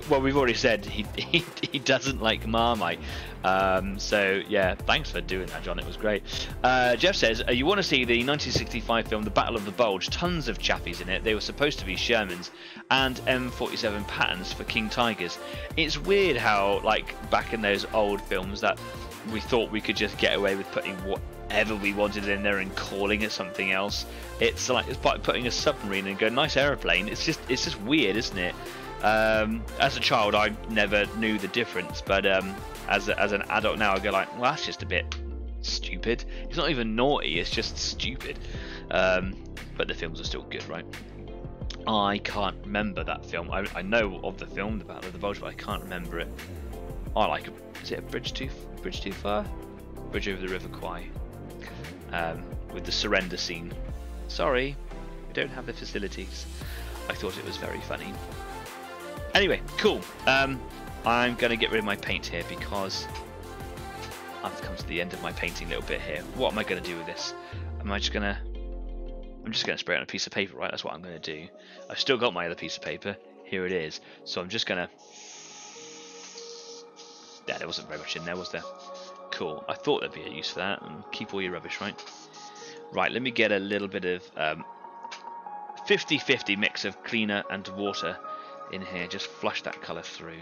well, we've already said he he, he doesn't like Marmite. Um, so yeah, thanks for doing that, John. It was great. Uh, Jeff says, you want to see the nineteen sixty-five film The Battle of the Bulge? Tons of Chaffees in it. They were supposed to be Shermans and M forty-seven patterns for King Tigers. It's weird how, like, back in those old films that we thought we could just get away with putting whatever we wanted in there and calling it something else. It's like it's like putting a submarine and go nice aeroplane. It's just it's just weird, isn't it? Um, as a child, I never knew the difference, but um, as a, as an adult now, I go like, well, that's just a bit stupid. It's not even naughty; it's just stupid. Um, but the films are still good, right? I can't remember that film. I, I know of the film, The Battle of the Bulge, but I can't remember it. I like it. Is it a Bridge Too Bridge Too Far? Bridge Over the River Kwai, um, with the surrender scene. Sorry, we don't have the facilities. I thought it was very funny. Anyway, cool. Um, I'm going to get rid of my paint here because I've come to the end of my painting little bit here. What am I going to do with this? Am I just going to... I'm just going to spray it on a piece of paper, right? That's what I'm going to do. I've still got my other piece of paper. Here it is. So I'm just going to... Yeah, there wasn't very much in there, was there? Cool. I thought there'd be a use for that. And keep all your rubbish, right? Right, let me get a little bit of fifty fifty um, mix of cleaner and water in here, just flush that colour through.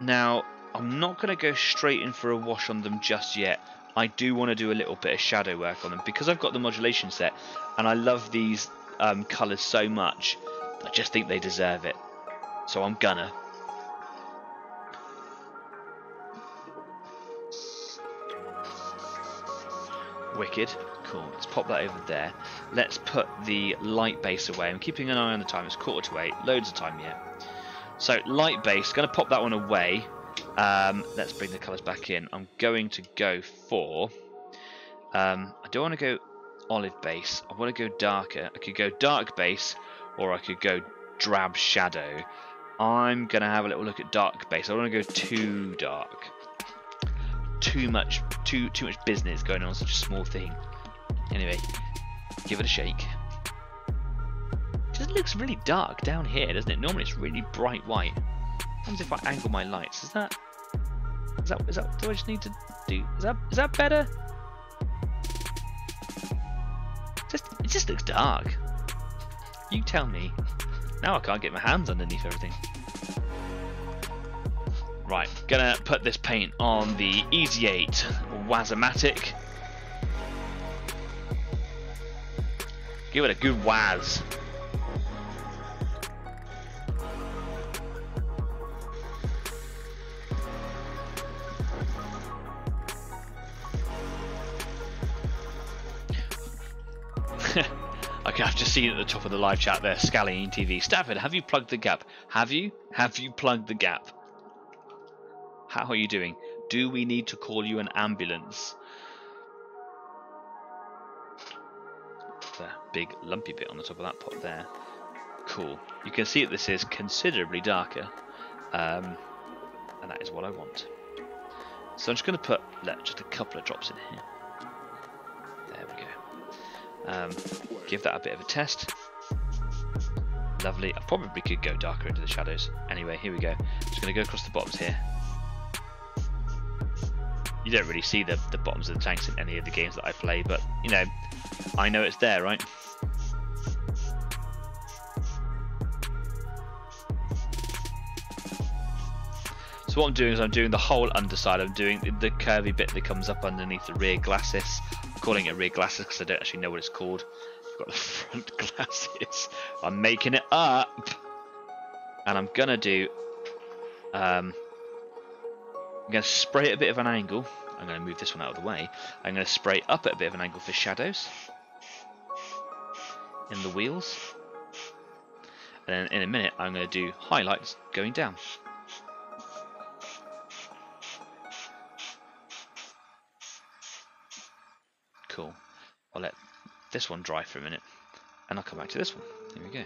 Now, I'm not going to go straight in for a wash on them just yet. I do want to do a little bit of shadow work on them because I've got the modulation set and I love these um, colours so much. I just think they deserve it. So I'm gonna. Wicked. Cool. Let's pop that over there. Let's put the light base away. I'm keeping an eye on the time. It's quarter to eight. Loads of time yet. So light base. Going to pop that one away. Um, let's bring the colours back in. I'm going to go for... Um, I don't want to go olive base. I want to go darker. I could go dark base or I could go drab shadow. I'm going to have a little look at dark base. I don't want to go too dark. Too much, too too much business going on such a small thing. Anyway, give it a shake. Just looks really dark down here, doesn't it? Normally it's really bright white. Sometimes if I angle my lights, is that is that is that do I just need to do? Is that is that better? Just it just looks dark. You tell me. Now I can't get my hands underneath everything. Right, gonna put this paint on the Easy eight Wazomatic. Give it a good waz. Okay, I've just seen at the top of the live chat there, Scallion T V. Stafford, have you plugged the gap? Have you? Have you plugged the gap? How are you doing? Do we need to call you an ambulance? That big lumpy bit on the top of that pot there. Cool. You can see that this is considerably darker. Um, and that is what I want. So I'm just going to put just a couple of drops in here. There we go. Um, give that a bit of a test. Lovely. I probably could go darker into the shadows. Anyway, here we go. I'm just going to go across the bottoms here. You don't really see the, the bottoms of the tanks in any of the games that I play, but, you know, I know it's there, right? So what I'm doing is I'm doing the whole underside. I'm doing the, the curvy bit that comes up underneath the rear glasses. I'm calling it rear glasses because I don't actually know what it's called. I've got the front glasses. I'm making it up. And I'm going to do... Um, I'm going to spray at a bit of an angle. I'm going to move this one out of the way. I'm going to spray up at a bit of an angle for shadows. In the wheels. And then in a minute I'm going to do highlights going down. Cool. I'll let this one dry for a minute and I'll come back to this one. Here we go.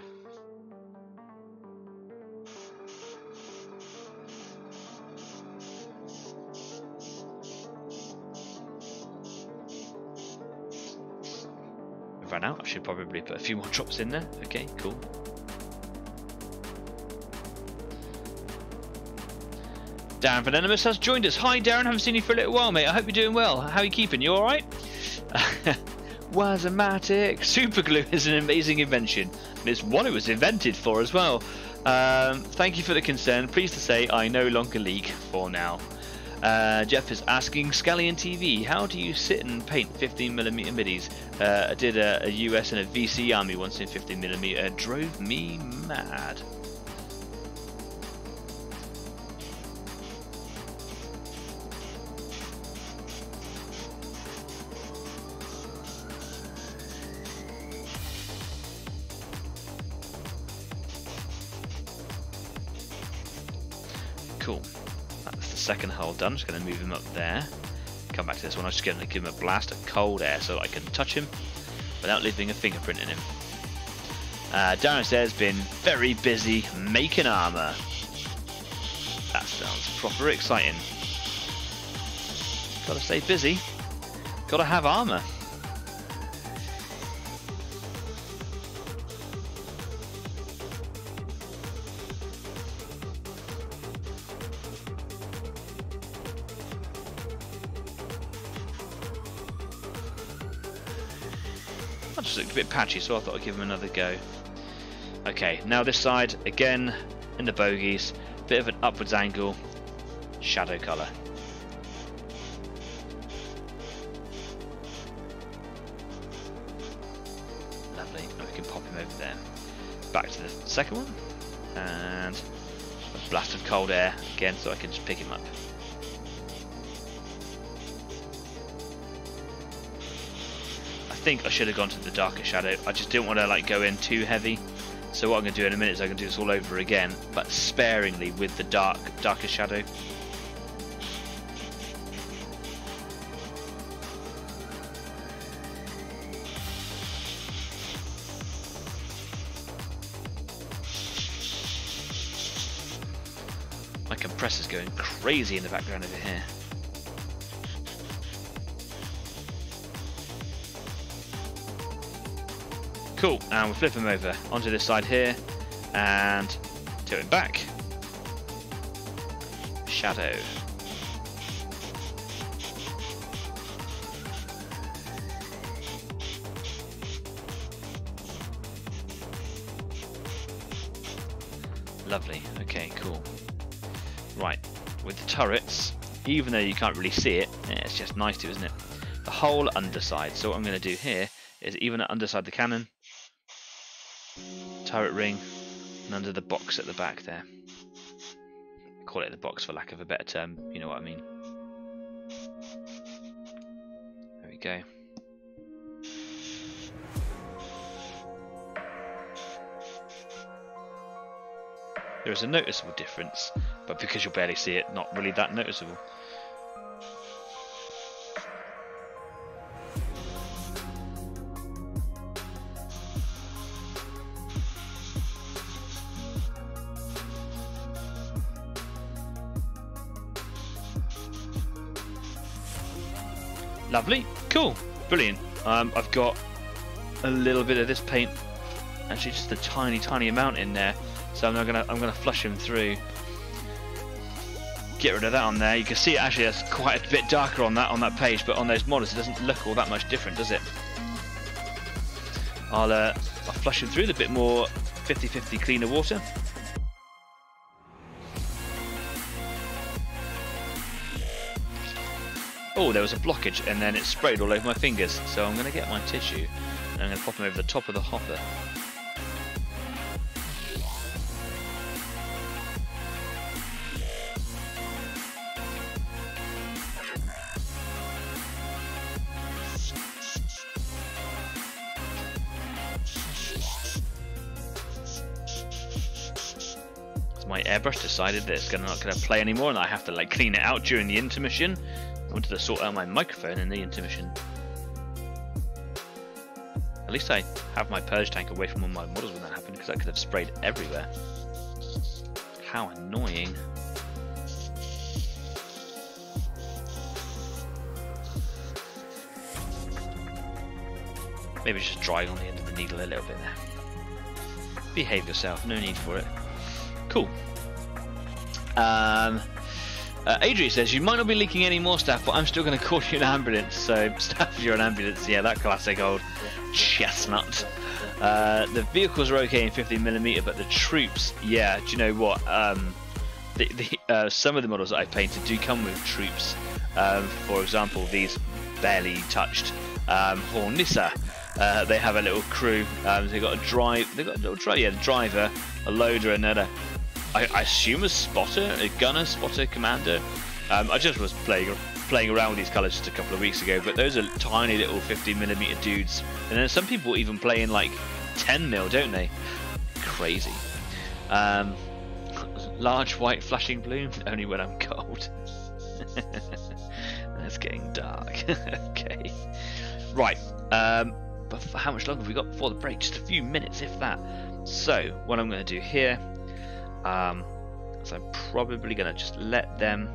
I've run out. I should probably put a few more drops in there. Okay, cool. Darren Vanonimus has joined us. Hi Darren, haven't seen you for a little while, mate. I hope you're doing well. How are you keeping? You alright? Wazomatic. Superglue is an amazing invention. And it's what it was invented for as well. Um, thank you for the concern. Pleased to say I no longer leak for now. Uh, Jeff is asking, Scallion T V, how do you sit and paint fifteen millimeter midis? Uh, I did a, a U S and a V C army once in fifteen millimeter. Drove me mad. Second hole done. I'm just going to move him up there. Come back to this one. I'm just going to give him a blast of cold air so that I can touch him without leaving a fingerprint in him. Uh, Darren says, been very busy making armour. That sounds proper exciting. Gotta stay busy. Gotta have armour. A bit patchy, so I thought I'd give him another go. Okay, now this side again in the bogeys, bit of an upwards angle, shadow colour. Lovely. Now we can pop him over there. Back to the second one, and a blast of cold air again, so I can just pick him up. I think I should have gone to the darker shadow. I just didn't want to like go in too heavy. So what I'm going to do in a minute is I'm going to do this all over again, but sparingly with the dark, darker shadow. My compressor's going crazy in the background over here. Cool, and we'll flip him over onto this side here and tilt him back. Shadow. Lovely, okay, cool. Right, with the turrets, even though you can't really see it, yeah, it's just nice to, isn't it? The whole underside. So what I'm going to do here is even underside the cannon, turret ring, and under the box at the back there. I call it the box for lack of a better term, you know what I mean. There we go. there is a noticeable difference, but because you'll barely see it, not really that noticeable. Lovely, cool, brilliant. Um, I've got a little bit of this paint, actually just a tiny, tiny amount in there. So I'm not gonna, I'm gonna flush him through. Get rid of that on there. You can see actually that's quite a bit darker on that on that page, but on those models it doesn't look all that much different, does it? I'll, uh, I'll flush him through with a bit more fifty fifty cleaner water. Oh, there was a blockage and then it sprayed all over my fingers. So I'm going to get my tissue and I'm going to pop them over the top of the hopper. So my airbrush decided that it's not going to play anymore and I have to like clean it out during the intermission. I wanted to sort out my microphone in the intermission. At least I have my purge tank away from all my models when that happened, because I could have sprayed everywhere. How annoying. Maybe just drying on the end of the needle a little bit there. Behave yourself, no need for it. Cool. Um... Uh, Adrian says, you might not be leaking any more staff, but I'm still going to call you an ambulance. So, staff, you're an ambulance. Yeah, that classic old chestnut. Uh, the vehicles are okay in fifty millimeter, but the troops, yeah, do you know what? Um, the, the, uh, some of the models that I painted do come with troops. Um, for example, these barely touched um, Hornissa. Uh, they have a little crew. Um, they've got a drive. They've got a little drive. Yeah, a driver, a loader, and another. I assume a spotter, a gunner, spotter, commander. Um, I just was playing playing around with these colours just a couple of weeks ago, but those are tiny little fifty millimeter dudes. And then some people even play in like ten mil, don't they? Crazy. Um, large white flashing bloom, only when I'm cold. That's getting dark. Okay. Right. Um, but for how much longer have we got before the break? Just a few minutes, if that. So what I'm going to do here. Um, so I'm probably going to just let them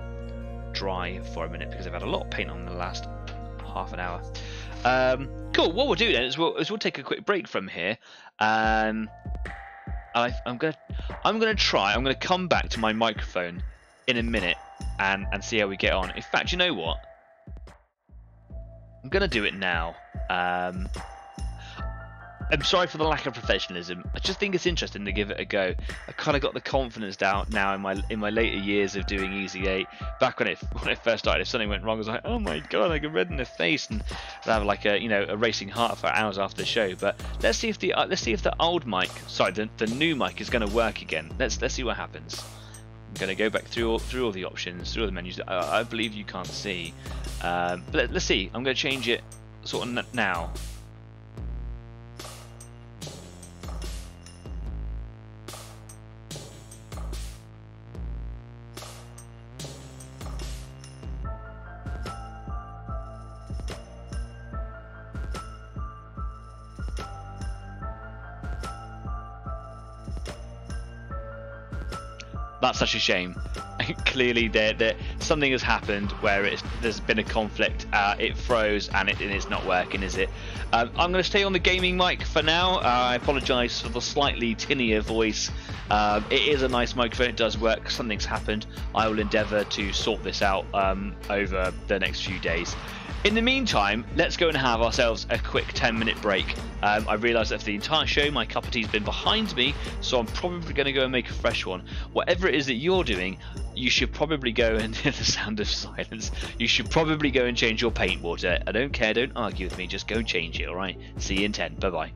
dry for a minute because I've had a lot of paint on the last half an hour. Um, cool, what we'll do then is we'll, is we'll take a quick break from here. Um, I, I'm going to I'm gonna try, I'm going to come back to my microphone in a minute and, and see how we get on. In fact, you know what? I'm going to do it now. Um, I'm sorry for the lack of professionalism. I just think it's interesting to give it a go. I kind of got the confidence down now in my in my later years of doing Easy eight. Back when it when it first started, if something went wrong, I was like, oh my god, I get red in the face and I'd have like a you know a racing heart for hours after the show. But let's see if the uh, let's see if the old mic, sorry, the the new mic is going to work again. Let's let's see what happens. I'm going to go back through all, through all the options, through all the menus that I, I believe you can't see. Um, but let, let's see. I'm going to change it sort of now. That's such a shame. Clearly, there, there, something has happened where it's, there's been a conflict. Uh, it froze, and, it, and it's not working, is it? Um, I'm going to stay on the gaming mic for now. Uh, I apologise for the slightly tinnier voice. Um, it is a nice microphone. It does work. Something's happened. I will endeavour to sort this out um, over the next few days. In the meantime, let's go and have ourselves a quick ten minute break. Um, I realised that for the entire show my cup of tea's been behind me, so I'm probably going to go and make a fresh one. Whatever it is that you're doing, you should probably go and hear the sound of silence. You should probably go and change your paint water. I don't care, don't argue with me, just go change it, alright? See you in ten, bye bye.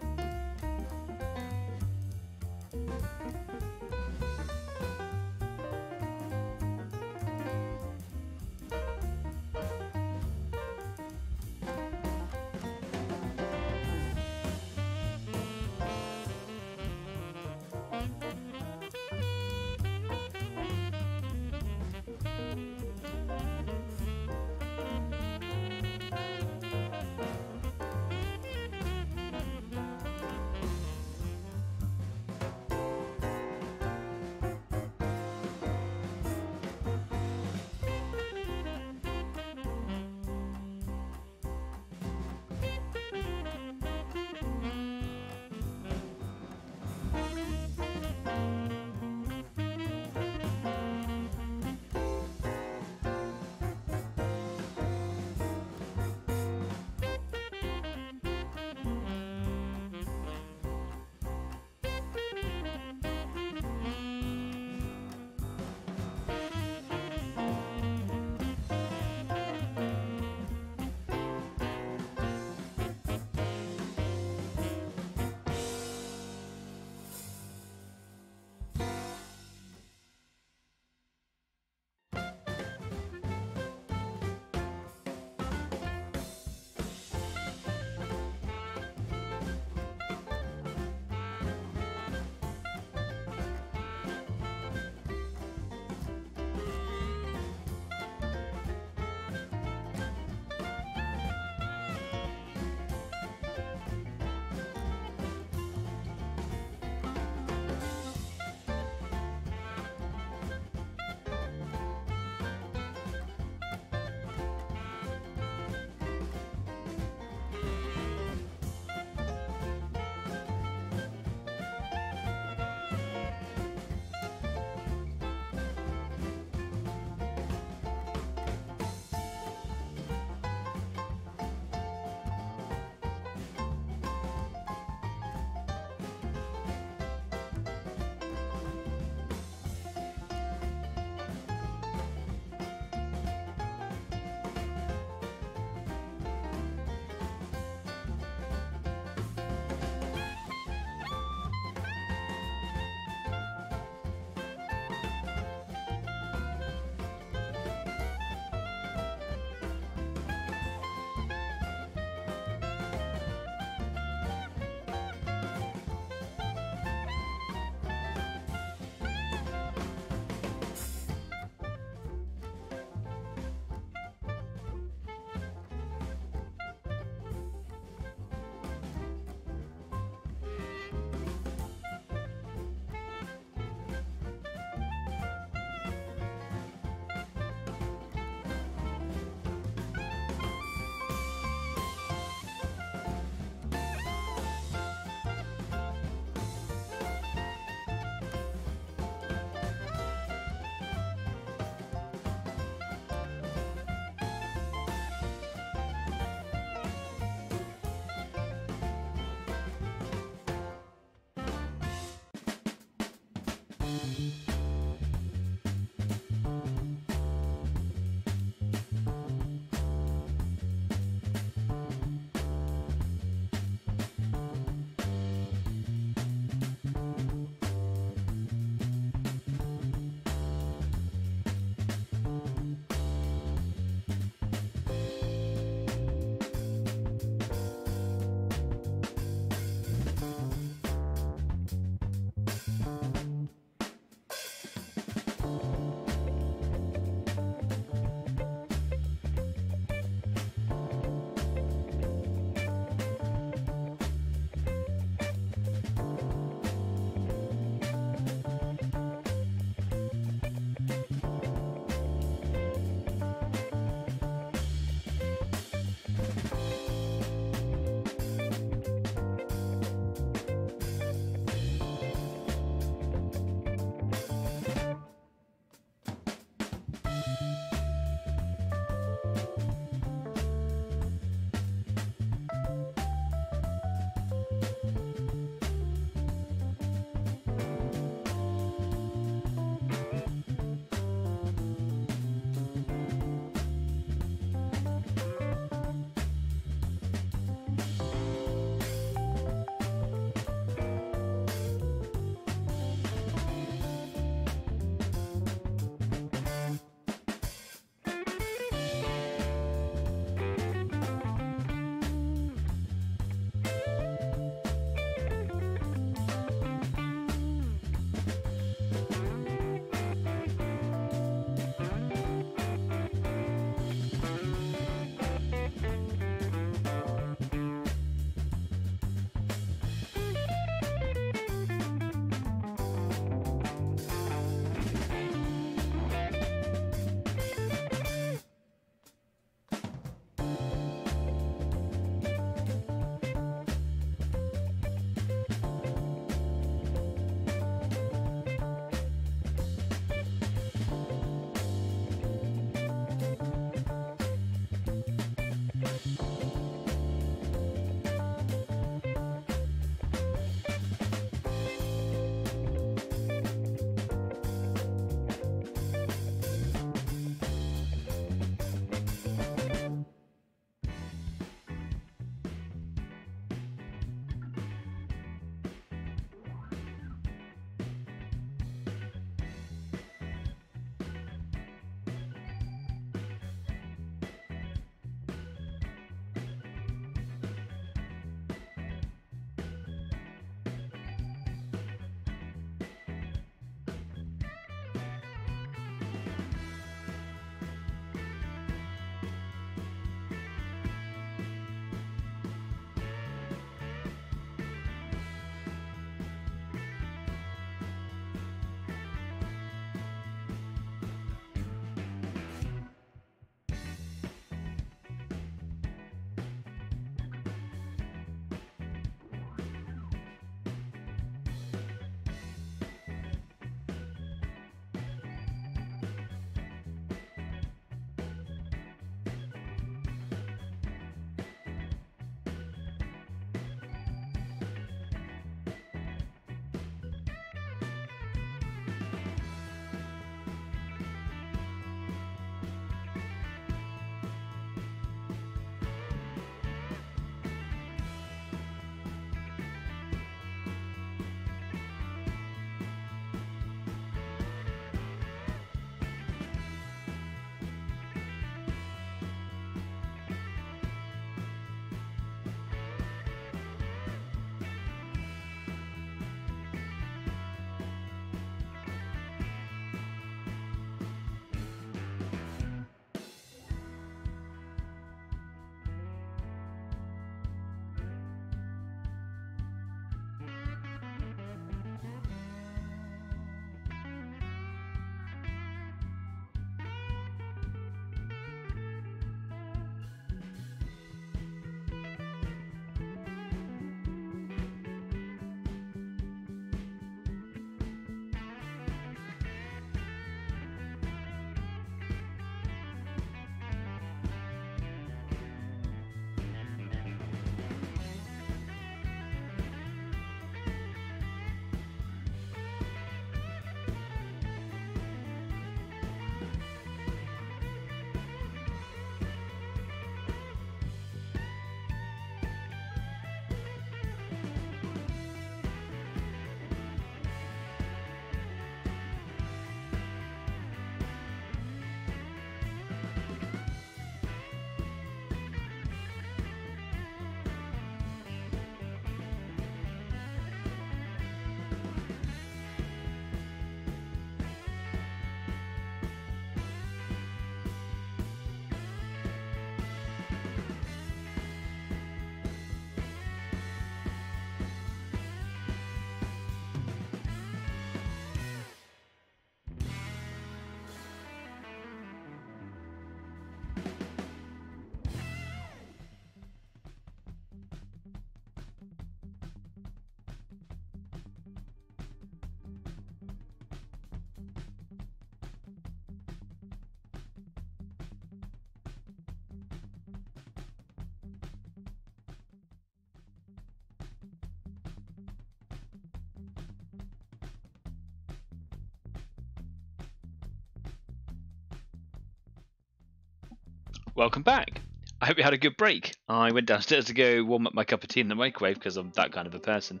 Welcome back. I hope you had a good break. I went downstairs to go warm up my cup of tea in the microwave because I'm that kind of a person.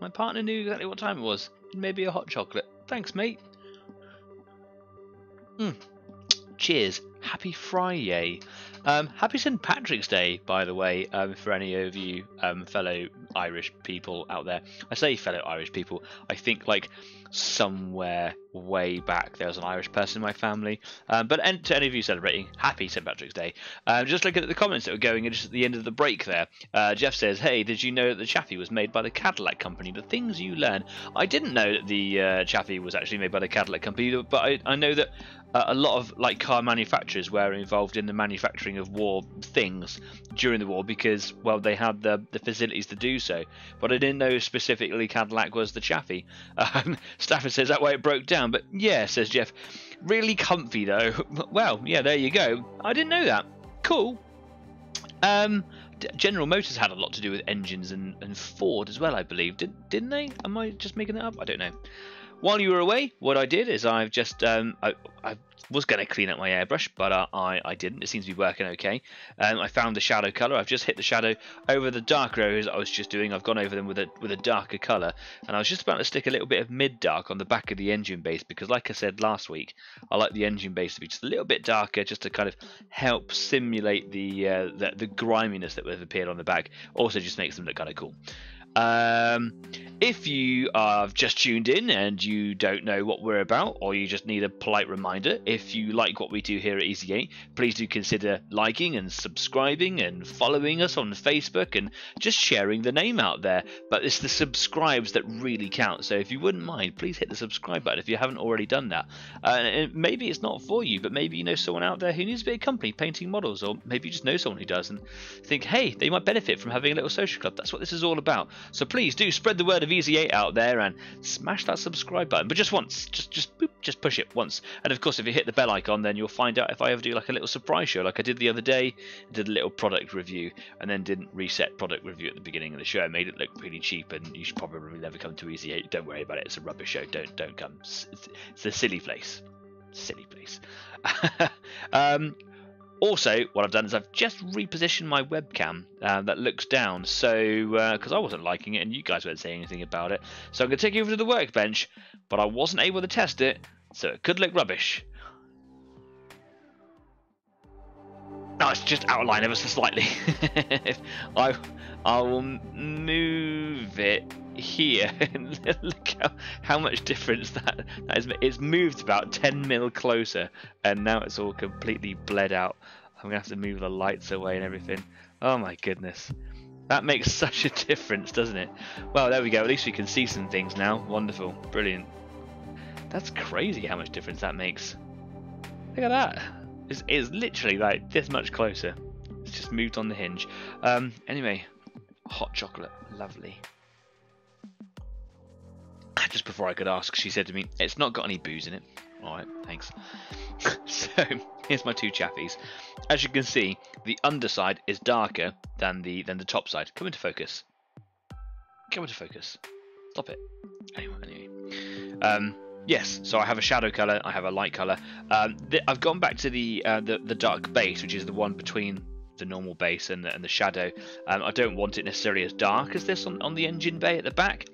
My partner knew exactly what time it was. Maybe a hot chocolate. Thanks, mate. Mm. Cheers. Happy Friday. Um, happy Saint Patrick's Day, by the way, um, for any of you um, fellow Irish people out there. I say fellow Irish people. I think like somewhere way back there was an Irish person in my family. Um, but and to any of you celebrating, happy Saint Patrick's Day. Um, just looking at the comments that were going just at the end of the break there. Uh, Jeff says, hey, did you know that the Chaffee was made by the Cadillac Company? The things you learn. I didn't know that the uh, Chaffee was actually made by the Cadillac Company, but I, I know that uh, a lot of like car manufacturers were involved in the manufacturing of war things during the war because, well, they had the, the facilities to do so. But I didn't know specifically Cadillac was the Chaffee. Um, Stafford says that way it broke down, but yeah, says Jeff. Really comfy though. Well, yeah, there you go. I didn't know that. Cool. Um, General Motors had a lot to do with engines and, and Ford as well, I believe. Did, didn't they? Am I just making that up? I don't know. While you were away, what I did is I've just, um, I, I was going to clean up my airbrush, but uh, I, I didn't. It seems to be working okay. Um, I found the shadow colour. I've just hit the shadow over the darker areas I was just doing. I've gone over them with a, with a darker colour. And I was just about to stick a little bit of mid-dark on the back of the engine base, because like I said last week, I like the engine base to be just a little bit darker, just to kind of help simulate the, uh, the, the griminess that would have appeared on the back. Also just makes them look kind of cool. Um, if you have just tuned in and you don't know what we're about, or you just need a polite reminder, if you like what we do here at Easy eight, please do consider liking and subscribing and following us on Facebook and just sharing the name out there. But it's the subscribes that really count, so if you wouldn't mind, please hit the subscribe button if you haven't already done that. Uh, and maybe it's not for you, but maybe you know someone out there who needs a bit of company painting models, or maybe you just know someone who does and think, hey, they might benefit from having a little social club. That's what this is all about. So please do spread the word of Easy eight out there and smash that subscribe button, but just once, just just boop, just push it once. And of course, if you hit the bell icon, then you'll find out if I ever do like a little surprise show, like I did the other day. I did a little product review and then didn't reset product review at the beginning of the show. I made it look pretty cheap, and you should probably never come to Easy eight. Don't worry about it; it's a rubbish show. Don't don't come. It's, it's a silly place, silly place. um, Also, what I've done is I've just repositioned my webcam uh, that looks down, so because uh, I wasn't liking it and you guys weren't saying anything about it, so I'm going to take you over to the workbench, but I wasn't able to test it, so it could look rubbish. No, it's just outlined ever so slightly. I, I will move it here. Look how, how much difference that, that is. It's moved about ten mil closer, and now it's all completely bled out. I'm gonna have to move the lights away and everything. Oh my goodness, that makes such a difference, doesn't it? Well, there we go. At least we can see some things now. Wonderful, brilliant. That's crazy how much difference that makes. Look at that. It's, it's literally like this much closer. It's just moved on the hinge. Um, anyway, hot chocolate, lovely. Just before I could ask, she said to me, it's not got any booze in it. All right, thanks. So here's my two Chaffees. As you can see, the underside is darker than the than the top side. Come into focus. Come into focus. Stop it. Anyway, anyway. Um, yes, so I have a shadow colour, I have a light colour. Um, I've gone back to the, uh, the the dark base, which is the one between the normal base and the, and the shadow. Um, I don't want it necessarily as dark as this on, on the engine bay at the back.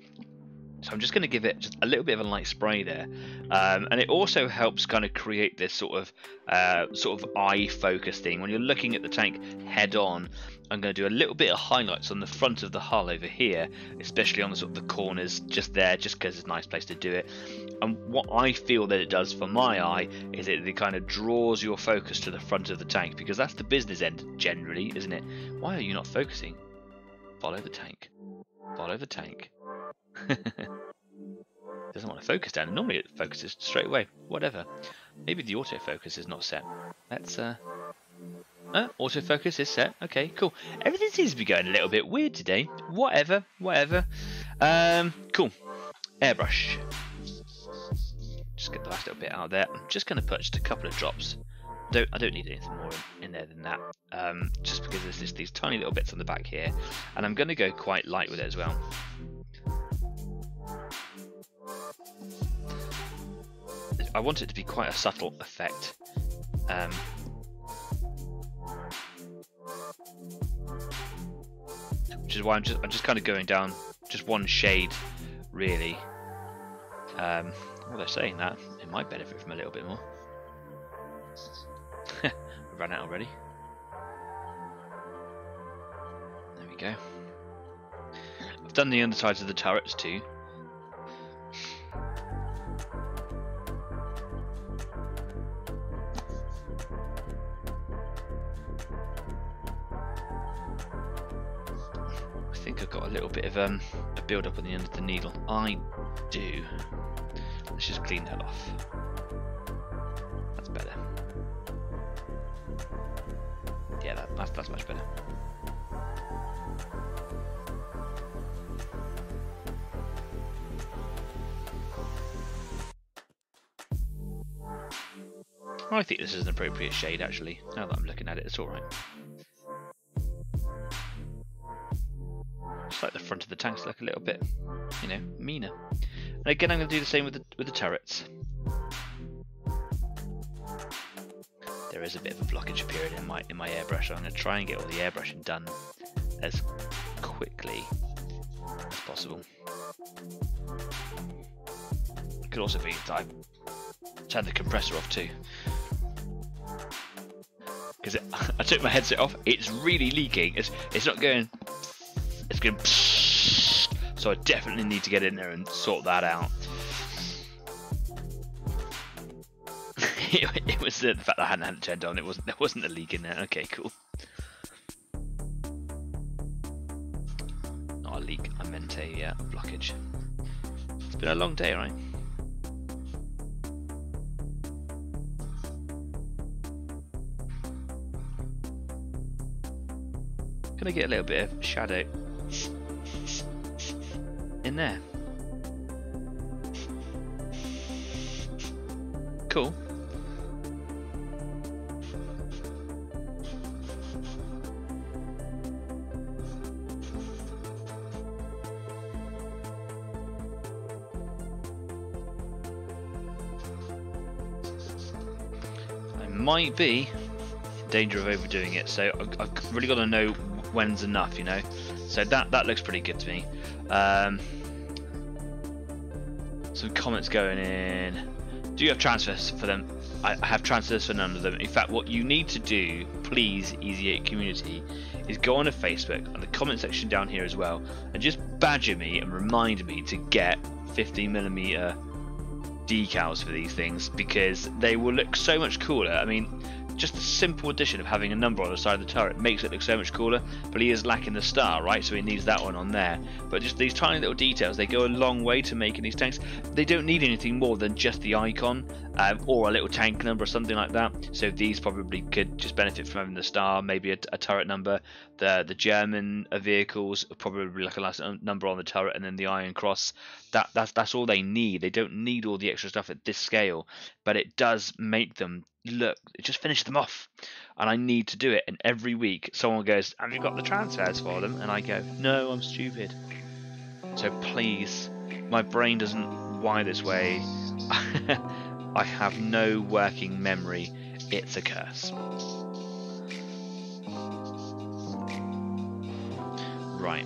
So I'm just going to give it just a little bit of a light spray there, um, and it also helps kind of create this sort of uh, sort of eye focus thing. When you're looking at the tank head on, I'm going to do a little bit of highlights on the front of the hull over here, especially on the sort of the corners just there, just because it's a nice place to do it. And what I feel that it does for my eye is it, it kind of draws your focus to the front of the tank, because that's the business end generally, isn't it? Why are you not focusing? Follow the tank. Follow the tank. Doesn't want to focus down. Normally it focuses straight away. Whatever. Maybe the autofocus is not set. Let's uh, uh autofocus is set. Okay, cool. Everything seems to be going a little bit weird today. Whatever, whatever. Um, cool. Airbrush. Just get the last little bit out there. I'm just going to put just a couple of drops. Don't, I don't need anything more in there than that. Um, just because there's just these tiny little bits on the back here, and I'm going to go quite light with it as well. I want it to be quite a subtle effect. Um, which is why I'm just I'm just kind of going down just one shade, really. Um, well, they're saying that it might benefit from a little bit more. I ran out already. There we go. I've done the undersides of the turrets too. I think I've got a little bit of um, a build up on the end of the needle. I do. Let's just clean that off. That's better. Yeah, that, that's, that's much better. I think this is an appropriate shade actually. Now that I'm looking at it, it's alright. Like the front of the tanks look a little bit, you know, meaner. And again, I'm going to do the same with the with the turrets. There is a bit of a blockage period in my in my airbrush, so I'm going to try and get all the airbrushing done as quickly as possible. It could also be that I've turned the compressor off too, because I took my headset off. It's really leaking. It's it's not going. It's going, so I definitely need to get in there and sort that out. It was the fact that I hadn't had it turned on. It wasn't. There wasn't a leak in there. Okay, cool. Not a leak. I meant a uh, blockage. It's been a long day, right? Gonna get a little bit of shadow in there. Cool. I might be in danger of overdoing it, so I've really got to know when's enough, you know. So that that looks pretty good to me. Um, some comments going in. Do you have transfers for them? I, I have transfers for none of them. In fact, what you need to do, please, Easy eight community, is go on to Facebook and the comment section down here as well, and just badger me and remind me to get fifteen millimeter decals for these things, because they will look so much cooler. I mean, just the simple addition of having a number on the side of the turret makes it look so much cooler, but he is lacking the star, right? So he needs that one on there. But just these tiny little details, they go a long way to making these tanks. They don't need anything more than just the icon um, or a little tank number or something like that. So these probably could just benefit from having the star, maybe a, a turret number. The the German vehicles probably like a last number on the turret, and then the Iron Cross. That that's that's all they need. They don't need all the extra stuff at this scale, but it does make them look. It just finishes them off, and I need to do it. And every week, someone goes, "Have you got the transfers for them?" And I go, "No, I'm stupid." So please, my brain doesn't wire this way. I have no working memory. It's a curse. Right,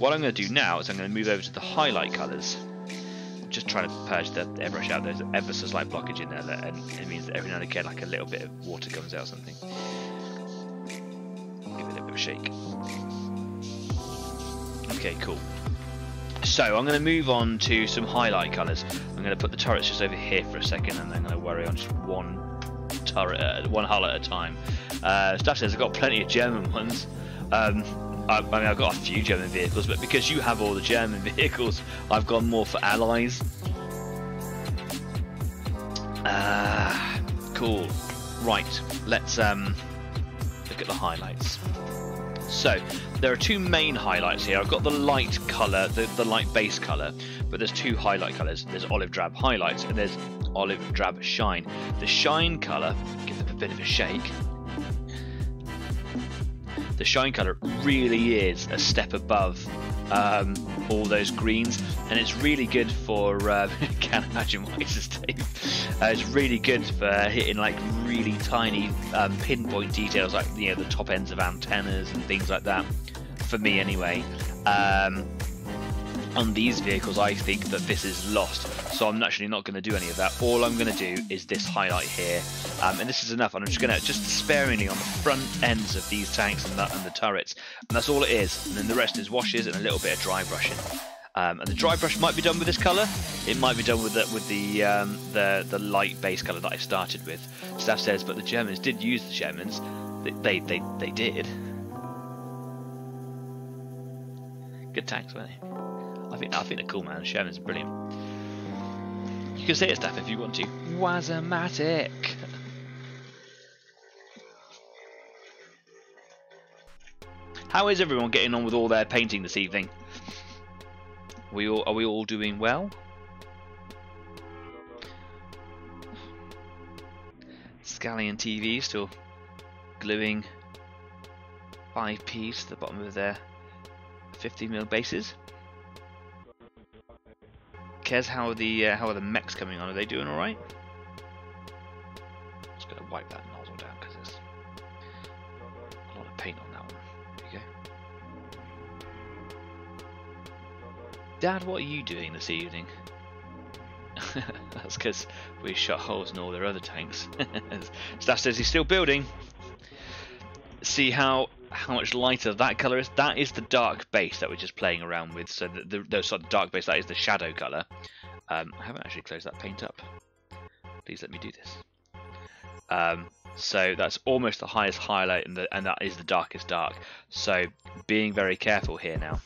what I'm going to do now is I'm going to move over to the highlight colours. I'm just trying to purge the airbrush out. There's ever so slight blockage in there, that, and it means that every now and again, like a little bit of water comes out or something. Give it a bit of a shake. Okay, cool. So I'm going to move on to some highlight colours. I'm going to put the turrets just over here for a second, and then I'm going to worry on just one turret, uh, one hull at a time. Uh, Staff says I've got plenty of German ones. Um, I mean, I've got a few German vehicles, but because you have all the German vehicles, I've gone more for allies. Ah, uh, cool. Right, let's um, look at the highlights. So, there are two main highlights here. I've got the light colour, the, the light base colour, but there's two highlight colours. There's Olive Drab Highlights and there's Olive Drab Shine. The Shine colour, give it a bit of a shake. The shine colour really is a step above um, all those greens, and it's really good for. Um, can't imagine why it's a tape. Uh, it's really good for hitting like really tiny um, pinpoint details, like you know the top ends of antennas and things like that. for me anyway, um, on these vehicles, I think that this is lost. So I'm actually not going to do any of that. All I'm going to do is this highlight here. Um, and this is enough. I'm just going to, just sparingly on the front ends of these tanks and, that, and the turrets. And that's all it is. And then the rest is washes and a little bit of dry brushing. Um, and the dry brush might be done with this colour. It might be done with the, with the, um, the, the light base colour that I started with. Staff says, but the Germans did use the Germans. They, they, they, they did. Good tanks, weren't they? I think, I think they're cool, man. Sherman's brilliant. You can say it, Staff, if you want to. Wazomatic. How is everyone getting on with all their painting this evening? We all, are we all doing well? Scallion T V still gluing five Ps to the bottom of their fifty mil bases. Kez, how are the uh, how are the mechs coming on? Are they doing all right? I'm just gonna wipe that nozzle down because there's a lot of paint on that one. There you go. Dad, what are you doing this evening? That's because we shot holes in all their other tanks. Staff says he's still building. See how how much lighter that colour is. That is the dark base that we're just playing around with. So the, the, the sort of dark base, that is the shadow colour. Um, I haven't actually closed that paint up. Please let me do this. Um, so that's almost the highest highlight, and, the, and that is the darkest dark. So being very careful here now.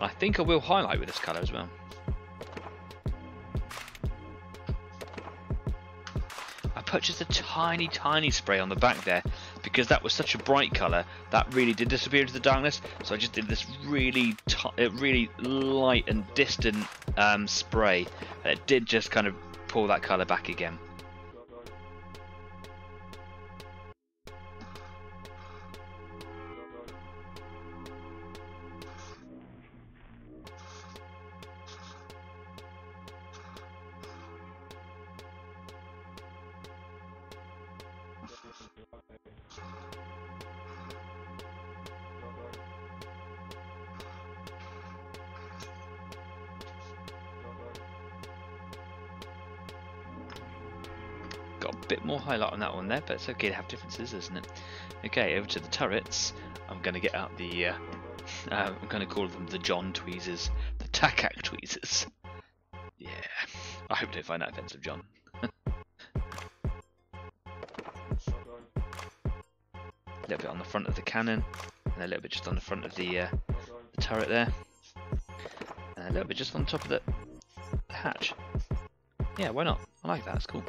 I think I will highlight with this colour as well. I purchased a tiny, tiny spray on the back there because that was such a bright colour that really did disappear into the darkness. So I just did this really, really light and distant um, spray, and it did just kind of pull that colour back again. Highlight on that one there, but it's okay to have differences, isn't it? Okay, over to the turrets. I'm going to get out the uh, uh, I'm going to call them the John tweezers, the Tekacs tweezers. Yeah, I hope they don't find that offensive, John. A little bit on the front of the cannon, and a little bit just on the front of the, uh, the turret there, and a little bit just on top of the, the hatch. Yeah, why not? I like that, it's cool.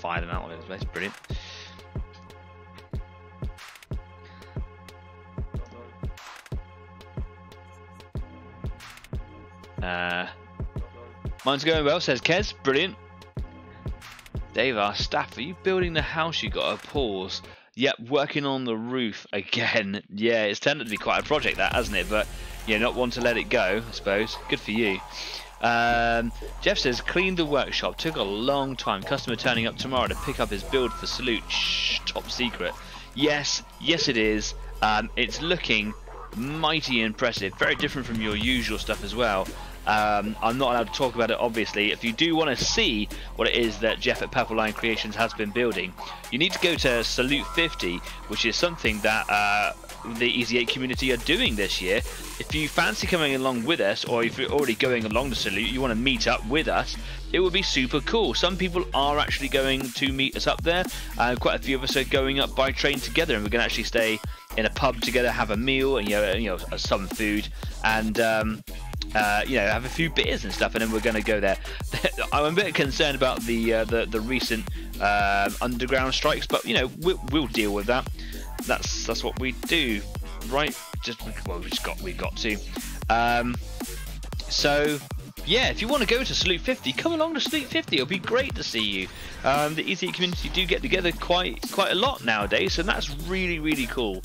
Fire them out all over the place, brilliant. Uh, mine's going well, says Kez, brilliant. Dave asked, Staff, are you building the house you got at Paul's? Yep, working on the roof again. Yeah, it's tended to be quite a project that, hasn't it? But yeah, not one to let it go, I suppose. Good for you. Um, Jeff says, cleaned the workshop, took a long time, customer turning up tomorrow to pick up his build for Salute. Shh, top secret. Yes, yes it is. Um, it's looking mighty impressive, very different from your usual stuff as well. um, I'm not allowed to talk about it obviously. If you do want to see what it is that Jeff at Purple Lion Creations has been building, you need to go to Salute fifty, which is something that uh, the Easy eight community are doing this year. If you fancy coming along with us, or if you're already going along to Salute, you want to meet up with us, it would be super cool. Some people are actually going to meet us up there. Uh, quite a few of us are going up by train together, and we're going to actually stay in a pub together, have a meal, and you know, you know some food, and um, uh, you know, have a few beers and stuff, and then we're going to go there. I'm a bit concerned about the uh, the, the recent uh, underground strikes, but you know, we'll, we'll deal with that. That's that's what we do, right? Just well, we just got we got to. Um, so yeah, if you want to go to Salute fifty, come along to Salute fifty. It'll be great to see you. Um, the Easy eight community do get together quite quite a lot nowadays, and that's really, really cool.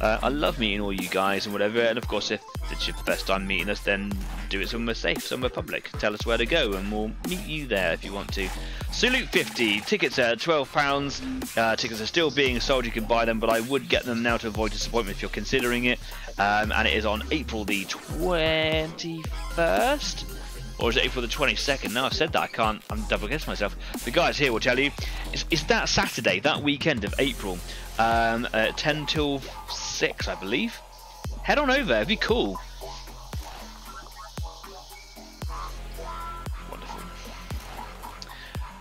Uh, I love meeting all you guys and whatever. And of course, if it's your first time meeting us, then do it somewhere safe, somewhere public. Tell us where to go, and we'll meet you there if you want to. Salute fifty, tickets are twelve pounds. Uh, tickets are still being sold. You can buy them, but I would get them now to avoid disappointment if you're considering it. Um, and it is on April the twenty-first. Or is it April the twenty-second? No, I've said that. I can't. I'm double guessing myself. The guys here will tell you. It's, it's that Saturday, that weekend of April, um, uh, ten till six, I believe. Head on over. It'd be cool. Wonderful.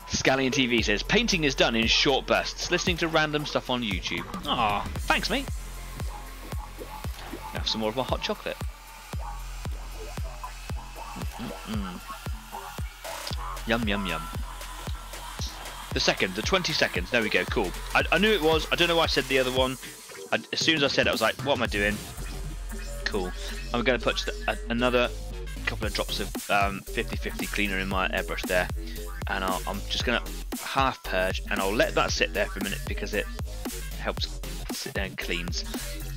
Scallion T V says, painting is done in short bursts, listening to random stuff on YouTube. Aw, thanks, mate. Have some more of my hot chocolate. Mm. Yum, yum, yum. The second, the twenty-second. There we go, cool. I, I knew it was. I don't know why I said the other one. I, as soon as I said it, I was like, what am I doing? Cool. I'm going to put a, another couple of drops of fifty fifty um, cleaner in my airbrush there. And I'll, I'm just going to half purge. And I'll let that sit there for a minute because it helps sit there and cleans.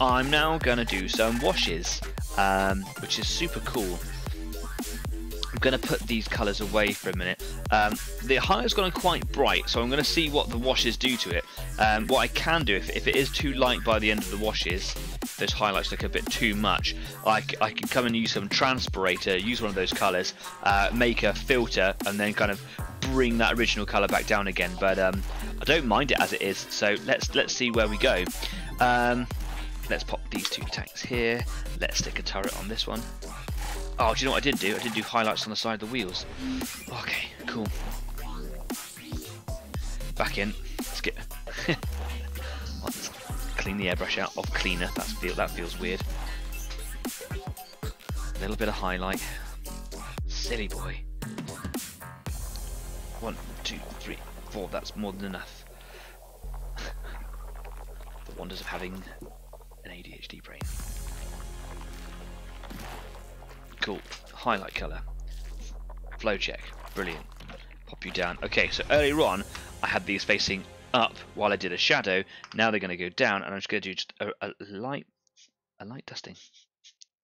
I'm now going to do some washes, um, which is super cool. I'm going to put these colours away for a minute. Um, the highlight's gone quite bright, so I'm going to see what the washes do to it. Um, what I can do, if, if it is too light by the end of the washes, those highlights look a bit too much, I, I can come and use some transpirator, use one of those colours, uh, make a filter, and then kind of bring that original colour back down again. But um, I don't mind it as it is, so let's, let's see where we go. Um, let's pop these two tanks here. Let's stick a turret on this one. Oh, do you know what I did do? I did do highlights on the side of the wheels. Okay, cool. Back in. Let's get... Let's clean the airbrush out of cleaner. That's feel, that feels weird. A little bit of highlight. Silly boy. One, two, three, four. That's more than enough. The wonders of having an A D H D brain. Cool. Highlight colour. Flow check. Brilliant. Pop you down. Okay, so earlier on, I had these facing up while I did a shadow. Now they're going to go down, and I'm just going to do just a, a light, a light dusting.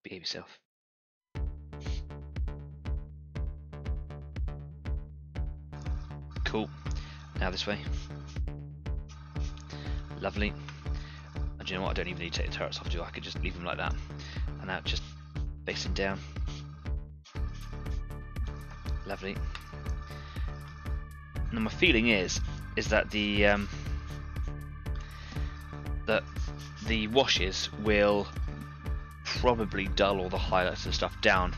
Behave yourself. Cool. Now this way. Lovely. And do you know what? I don't even need to take the turrets off, do I? I could just leave them like that. And now just facing down. Lovely. Now my feeling is is that the um, that the washes will probably dull all the highlights and stuff down.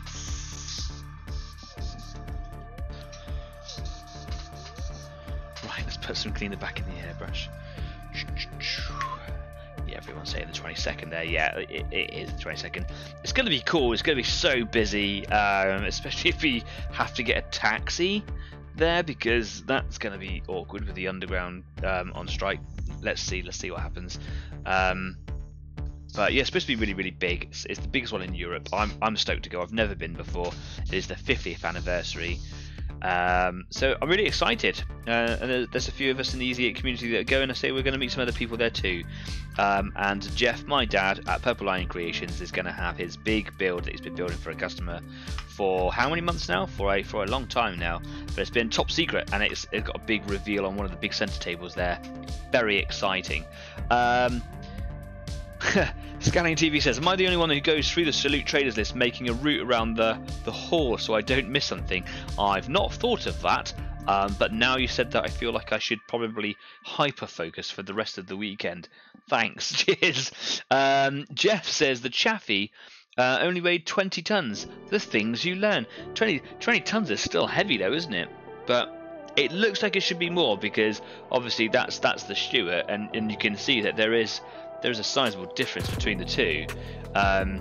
Right, let's put some cleaner back in the airbrush. Yeah, everyone's saying the twenty-second there. Yeah, it, it is the twenty-second. It's going to be cool. It's going to be so busy, um, especially if we have to get a taxi there, because that's going to be awkward with the underground um, on strike. Let's see. Let's see what happens. Um, but yeah, it's supposed to be really, really big. It's, it's the biggest one in Europe. I'm, I'm stoked to go. I've never been before. It is the fiftieth anniversary. Um, so I'm really excited, uh, and there's a few of us in the Easy eight community that are going. I say we're going to meet some other people there too, um, and Jeff, my dad at Purple Lion Creations, is going to have his big build that he's been building for a customer for how many months now? For a for a long time now, but it's been top secret, and it's, it's got a big reveal on one of the big center tables there. Very exciting. Um, Scanning T V says, am I the only one who goes through the Salute traders list, making a route around the, the hall so I don't miss something? I've not thought of that, um, but now you said that, I feel like I should probably hyper-focus for the rest of the weekend. Thanks, cheers. Um, Jeff says, the Chaffee uh, only weighed twenty tons. The things you learn. twenty, twenty tons is still heavy though, isn't it? But it looks like it should be more, because obviously that's that's the Stewart, and, and you can see that there is... there's a sizable difference between the two. Um,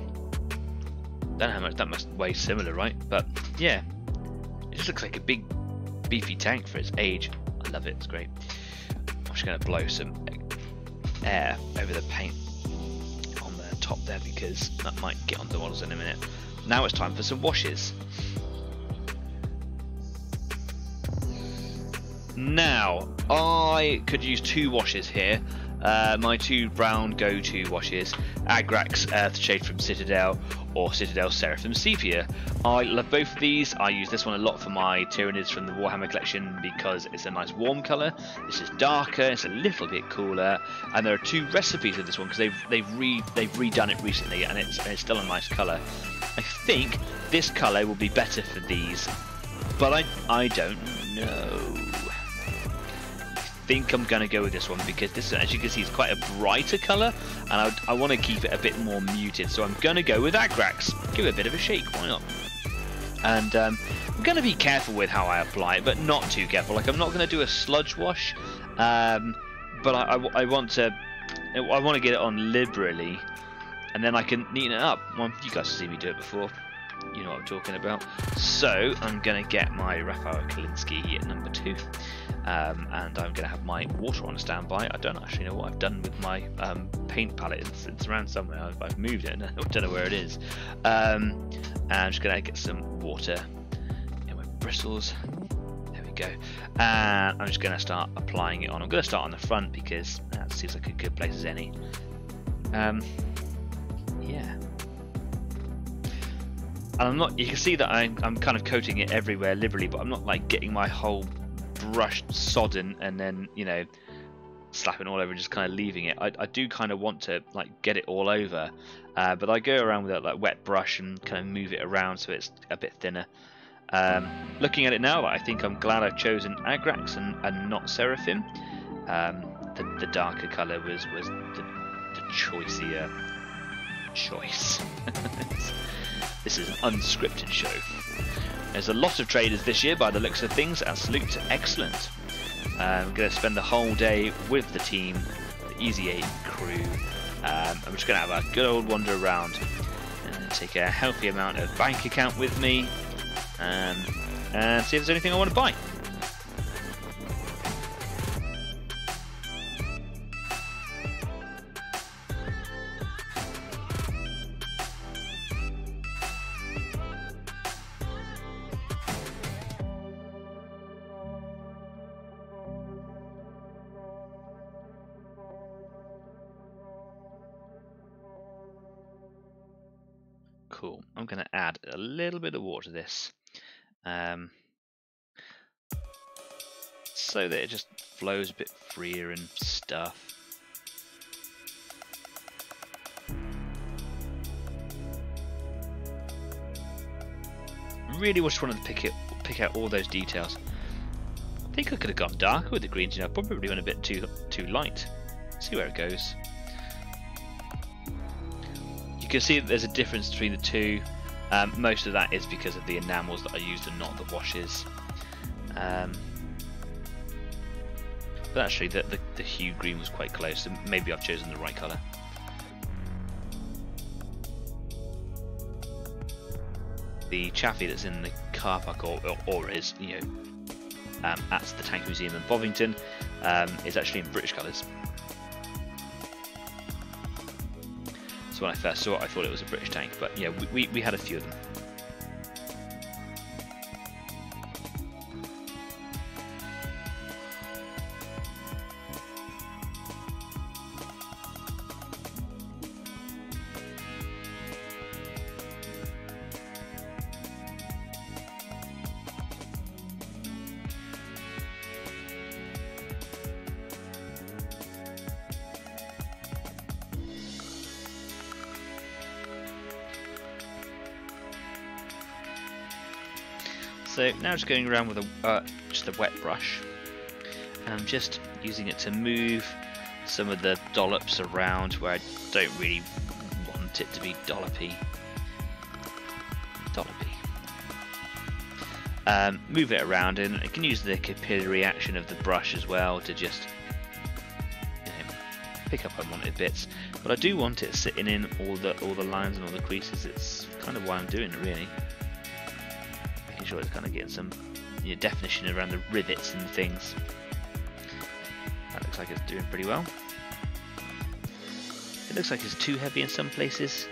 don't know how much, that must weigh similar, right? But yeah, it just looks like a big, beefy tank for its age. I love it, it's great. I'm just gonna blow some air over the paint on the top there because that might get on the models in a minute. Now it's time for some washes. Now, I could use two washes here. Uh, my two round go-to washes, Agrax Earthshade from Citadel or Citadel Seraphim Sepia. I love both of these. I use this one a lot for my Tyranids from the Warhammer collection because it's a nice warm colour. This is darker, it's a little bit cooler, and there are two recipes of this one because they've they've re they've redone it recently, and it's and it's still a nice colour. I think this colour will be better for these, but I I don't know. I think I'm going to go with this one because this, as you can see, is quite a brighter colour, and I, I want to keep it a bit more muted, so I'm going to go with Agrax. Give it a bit of a shake, why not? And um, I'm going to be careful with how I apply it, but not too careful. Like, I'm not going to do a sludge wash, um, but I, I, I want to I want to get it on liberally, and then I can neaten it up. Well, you guys have seen me do it before. You know what I'm talking about. So I'm going to get my Raphael Kalinske at number two. Um, and I'm going to have my water on standby. I don't actually know what I've done with my um, paint palette. It's, it's around somewhere. I've, I've moved it. And I don't know where it is. Um, and I'm just going to get some water in my bristles. There we go. And I'm just going to start applying it on. I'm going to start on the front because that seems like a good place as any. Um, yeah. And I'm not. You can see that I'm, I'm kind of coating it everywhere liberally, but I'm not like getting my whole brush sodden and then, you know, slapping all over and just kind of leaving it. I, I do kind of want to like get it all over, uh, but I go around with a like wet brush and kind of move it around so it's a bit thinner. Um, looking at it now, I think I'm glad I've chosen Agrax and, and not Seraphim. Um, the, the darker colour was was the, the choicier choice. This is an unscripted show. There's a lot of traders this year by the looks of things, and Salute to excellent. Um, I'm going to spend the whole day with the team, the Easy eight crew. Um, I'm just going to have a good old wander around and take a healthy amount of bank account with me um, and see if there's anything I want to buy. Cool. I'm going to add a little bit of water to this, um, so that it just flows a bit freer and stuff. Really, just wanted to pick it, pick out all those details. I think I could have gone darker with the greens. You know, I probably went a bit too too light. See where it goes. You can see that there's a difference between the two. Um, most of that is because of the enamels that I used and not the washes. Um, but actually the, the, the hue green was quite close, and maybe I've chosen the right colour. The Chaffee that's in the car park, or, or, or is, you know, um, at the Tank Museum in Bovington, um, is actually in British colours. So when I first saw it, I thought it was a British tank, but yeah, we, we, we had a few of them. So now just going around with a, uh, just a wet brush, and I'm just using it to move some of the dollops around where I don't really want it to be dollopy. Dollopy. Um, move it around, and I can use the capillary action of the brush as well to just, you know, pick up unwanted bits. But I do want it sitting in all the all the lines and all the creases. It's kind of why I'm doing it, really. Sure, it's kind of getting some, you know, definition around the rivets and things. That looks like it's doing pretty well. It looks like it's too heavy in some places.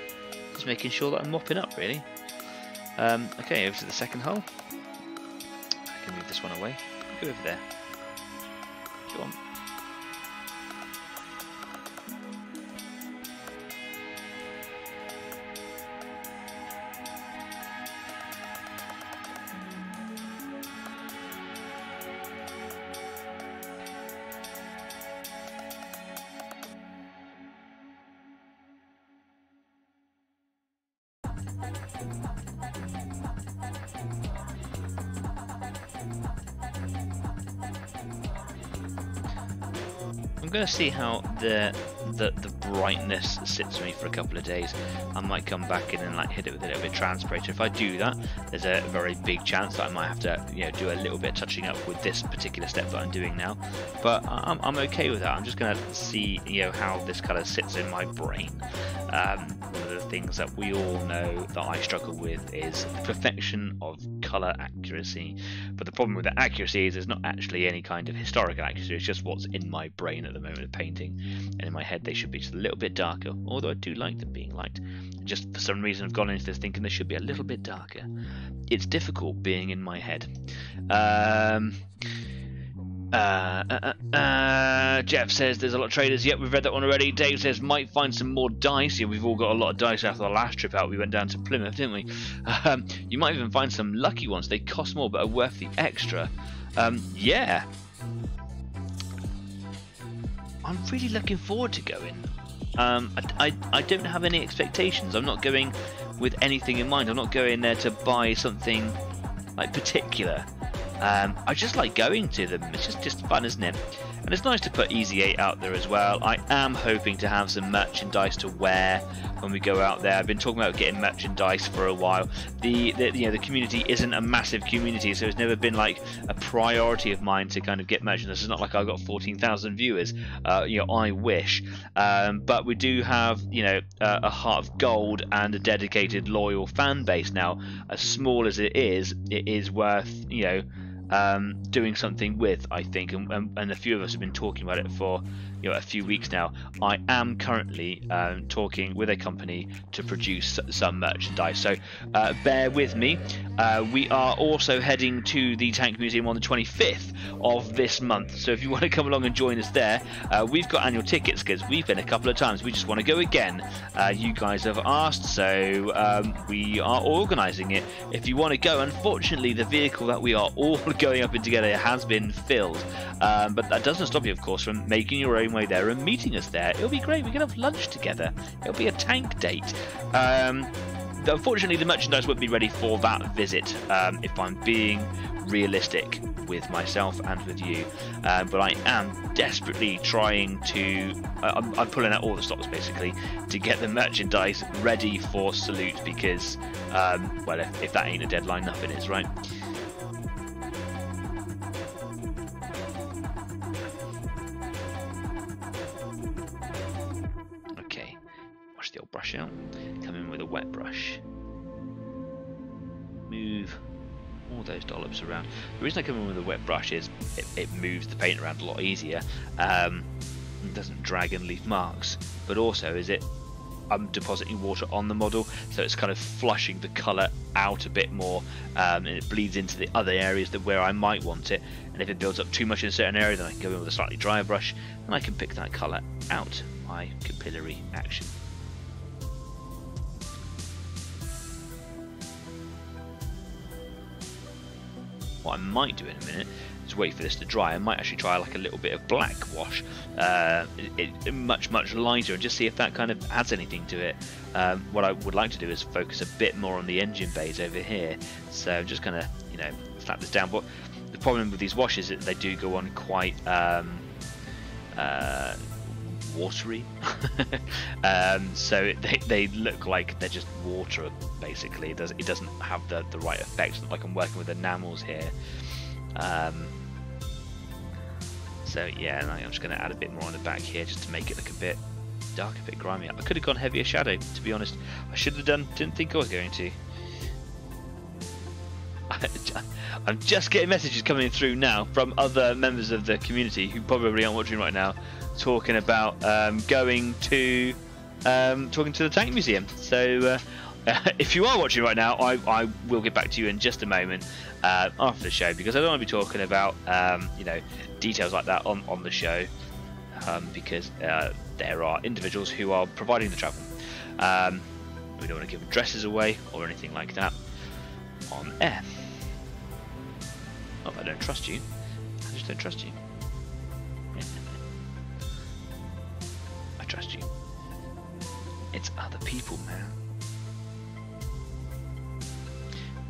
Just making sure that I'm mopping up, really. Um, okay, over to the second hole. I can move this one away. Go over there. you want. Going to see how the, the the brightness sits for me for a couple of days. I might come back in and like hit it with a little bit of transpirator. If I do that, there's a very big chance that I might have to, you know, do a little bit of touching up with this particular step that I'm doing now. But I'm, I'm okay with that. I'm just going to see, you know, how this colour sits in my brain. Um, one of the things that we all know that I struggle with is the perfection of colour accuracy. But the problem with the accuracy is there's not actually any kind of historical accuracy. It's just what's in my brain at the moment of painting, and in my head they should be just a little bit darker, although I do like them being light. Just for some reason I've gone into this thinking they should be a little bit darker. It's difficult being in my head. Um, Uh, uh, uh, uh, Jeff says there's a lot of traders. Yep, we've read that one already. Dave says might find some more dice. Yeah, we've all got a lot of dice after the last trip out. We went down to Plymouth, didn't we? Um, you might even find some lucky ones. They cost more but are worth the extra. Um, yeah. I'm really looking forward to going. Um, I, I, I don't have any expectations. I'm not going with anything in mind. I'm not going there to buy something like particular. Um, I just like going to them. It's just, just fun, isn't it? And it's nice to put Easy eight out there as well. I am hoping to have some merchandise to wear when we go out there. I've been talking about getting merchandise for a while. The, the you know the community isn't a massive community, so it's never been like a priority of mine to kind of get merchandise. It's not like I've got fourteen thousand viewers. Uh, you know, I wish. Um, but we do have you know uh, a heart of gold and a dedicated loyal fan base now. As small as it is, it is worth you know. Um, doing something with, I think, and, and, and a few of us have been talking about it for you know a few weeks now. I am currently um, talking with a company to produce some merchandise, so uh, bear with me. Uh, we are also heading to the Tank Museum on the twenty-fifth of this month, so if you want to come along and join us there, uh, we've got annual tickets because we've been a couple of times. We just want to go again. Uh, you guys have asked, so um, we are organising it. If you want to go, unfortunately, the vehicle that we are all going up and together has been filled, um, but that doesn't stop you, of course, from making your own way there and meeting us there. It'll be great. We can have lunch together. It'll be a tank date. Um, unfortunately, the merchandise won't be ready for that visit, um, if I'm being realistic with myself and with you, uh, but I am desperately trying to uh, I'm, I'm pulling out all the stops basically to get the merchandise ready for Salute, because um, well, if, if that ain't a deadline, nothing is, right? The old brush out, come in with a wet brush, move all those dollops around. The reason I come in with a wet brush is it, it moves the paint around a lot easier, um, it doesn't drag and leave marks, but also is it I'm depositing water on the model, so it's kind of flushing the colour out a bit more, um, and it bleeds into the other areas that where I might want it, and if it builds up too much in a certain area, then I can go in with a slightly drier brush and I can pick that colour out by capillary action. What I might do in a minute is wait for this to dry. I might actually try like a little bit of black wash, uh, it, it, much much lighter, and just see if that kind of adds anything to it. Um, what I would like to do is focus a bit more on the engine bays over here. So I'm just gonna you know slap this down. But the problem with these washes is that they do go on quite um, uh, watery, um, so they, they look like they're just water basically. It, does, it doesn't have the, the right effect. It's not like I'm working with enamels here. Um, so yeah, and I'm just going to add a bit more on the back here just to make it look a bit dark, a bit grimy. I could have gone heavier shadow, to be honest. I should have done, didn't think I was going to. I'm just getting messages coming through now from other members of the community who probably aren't watching right now, talking about um, going to um, talking to the Tank Museum. So uh, Uh, if you are watching right now, I, I will get back to you in just a moment uh, after the show, because I don't want to be talking about um, you know, details like that on, on the show, um, because uh, there are individuals who are providing the travel. Um, we don't want to give addresses away or anything like that on air. Not that I don't trust you, I just don't trust you. I trust you. It's other people, man.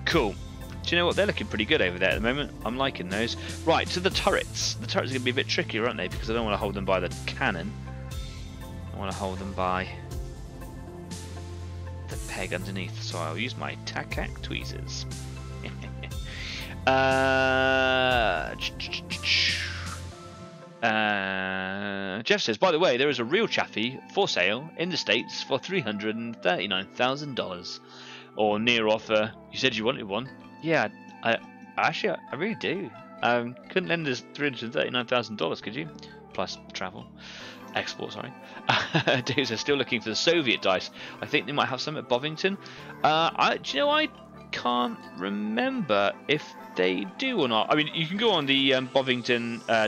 Cool. Do you know what? They're looking pretty good over there at the moment. I'm liking those. Right, so the turrets. The turrets are going to be a bit trickier, aren't they? Because I don't want to hold them by the cannon. I want to hold them by the peg underneath. So I'll use my Tekacs tweezers. uh, uh, Jeff says, by the way, there is a real Chaffee for sale in the States for three hundred thirty-nine thousand dollars. Or near offer. You said you wanted one. Yeah, I, I actually, I really do. Um, couldn't lend us three hundred thirty-nine thousand dollars, could you? Plus travel, export. Sorry. Dudes are still looking for the Soviet dice. I think they might have some at Bovington. Uh, I, do you know, I can't remember if they do or not. I mean, you can go on the um, Bovington uh,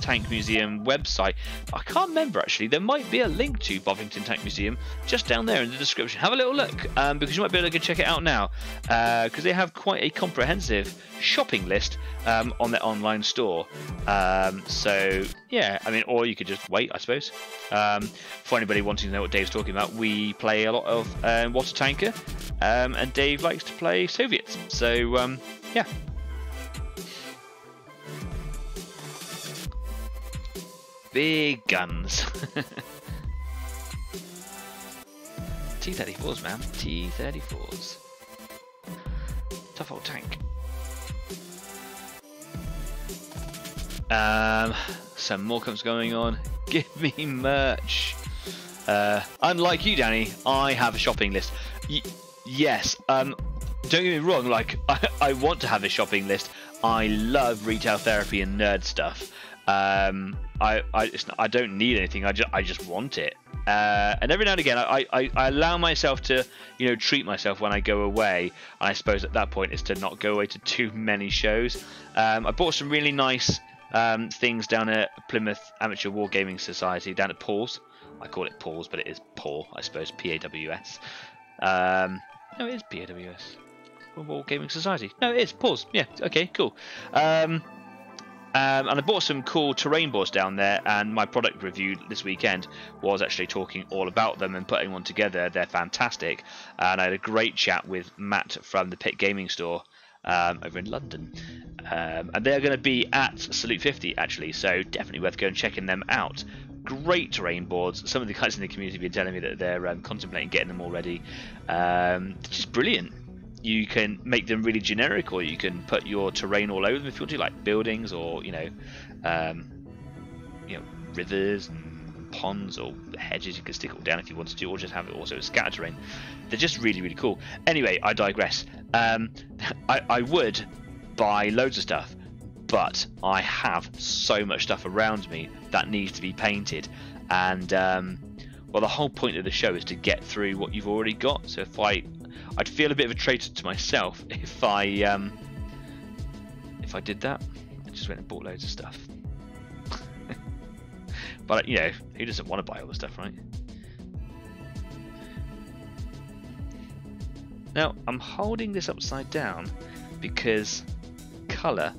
Tank Museum website. I can't remember actually. There might be a link to Bovington Tank Museum just down there in the description. Have a little look, um, because you might be able to check it out now, because uh, they have quite a comprehensive shopping list um, on their online store. Um, so yeah, I mean, or you could just wait, I suppose. Um, for anybody wanting to know what Dave's talking about, we play a lot of uh, What a Tanker, um, and Dave likes to play Soviets. So um, yeah. Big guns. T thirty-fours, man. T thirty-fours. Tough old tank. Um, some more comes going on. Give me merch. Uh, unlike you, Danny, I have a shopping list. Y yes. Um, don't get me wrong. Like, I, I want to have a shopping list. I love retail therapy and nerd stuff. Um, I I, it's not, I don't need anything. I just I just want it. Uh, and every now and again, I, I I allow myself to, you know, treat myself when I go away. And I suppose at that point is to not go away to too many shows. Um, I bought some really nice um, things down at Plymouth Amateur Wargaming Society down at Paul's. I call it Paul's, but it is Paul, I suppose. P A W S. Um, no, it is P A W S. Wargaming Society. No, it is Paul's. Yeah. Okay. Cool. Um, Um, and I bought some cool terrain boards down there, and my product review this weekend was actually talking all about them and putting one together. They're fantastic, and I had a great chat with Matt from the Pit Gaming Store um, over in London, um, and they're going to be at Salute fifty actually, so definitely worth going and checking them out. Great terrain boards. Some of the guys in the community have been telling me that they're um, contemplating getting them already. Um, it's just brilliant. You can make them really generic, or you can put your terrain all over them if you want to, like buildings or, you know, um, you know, rivers and ponds or hedges. You can stick it all down if you wanted to, or just have it also as scatter terrain. They're just really, really cool. Anyway, I digress. Um, I, I would buy loads of stuff, but I have so much stuff around me that needs to be painted, and um, well, the whole point of the show is to get through what you've already got. So if I I'd feel a bit of a traitor to myself if I um, if I did that. I just went and bought loads of stuff. But you know, who doesn't want to buy all the stuff, right? Now I'm holding this upside down because colour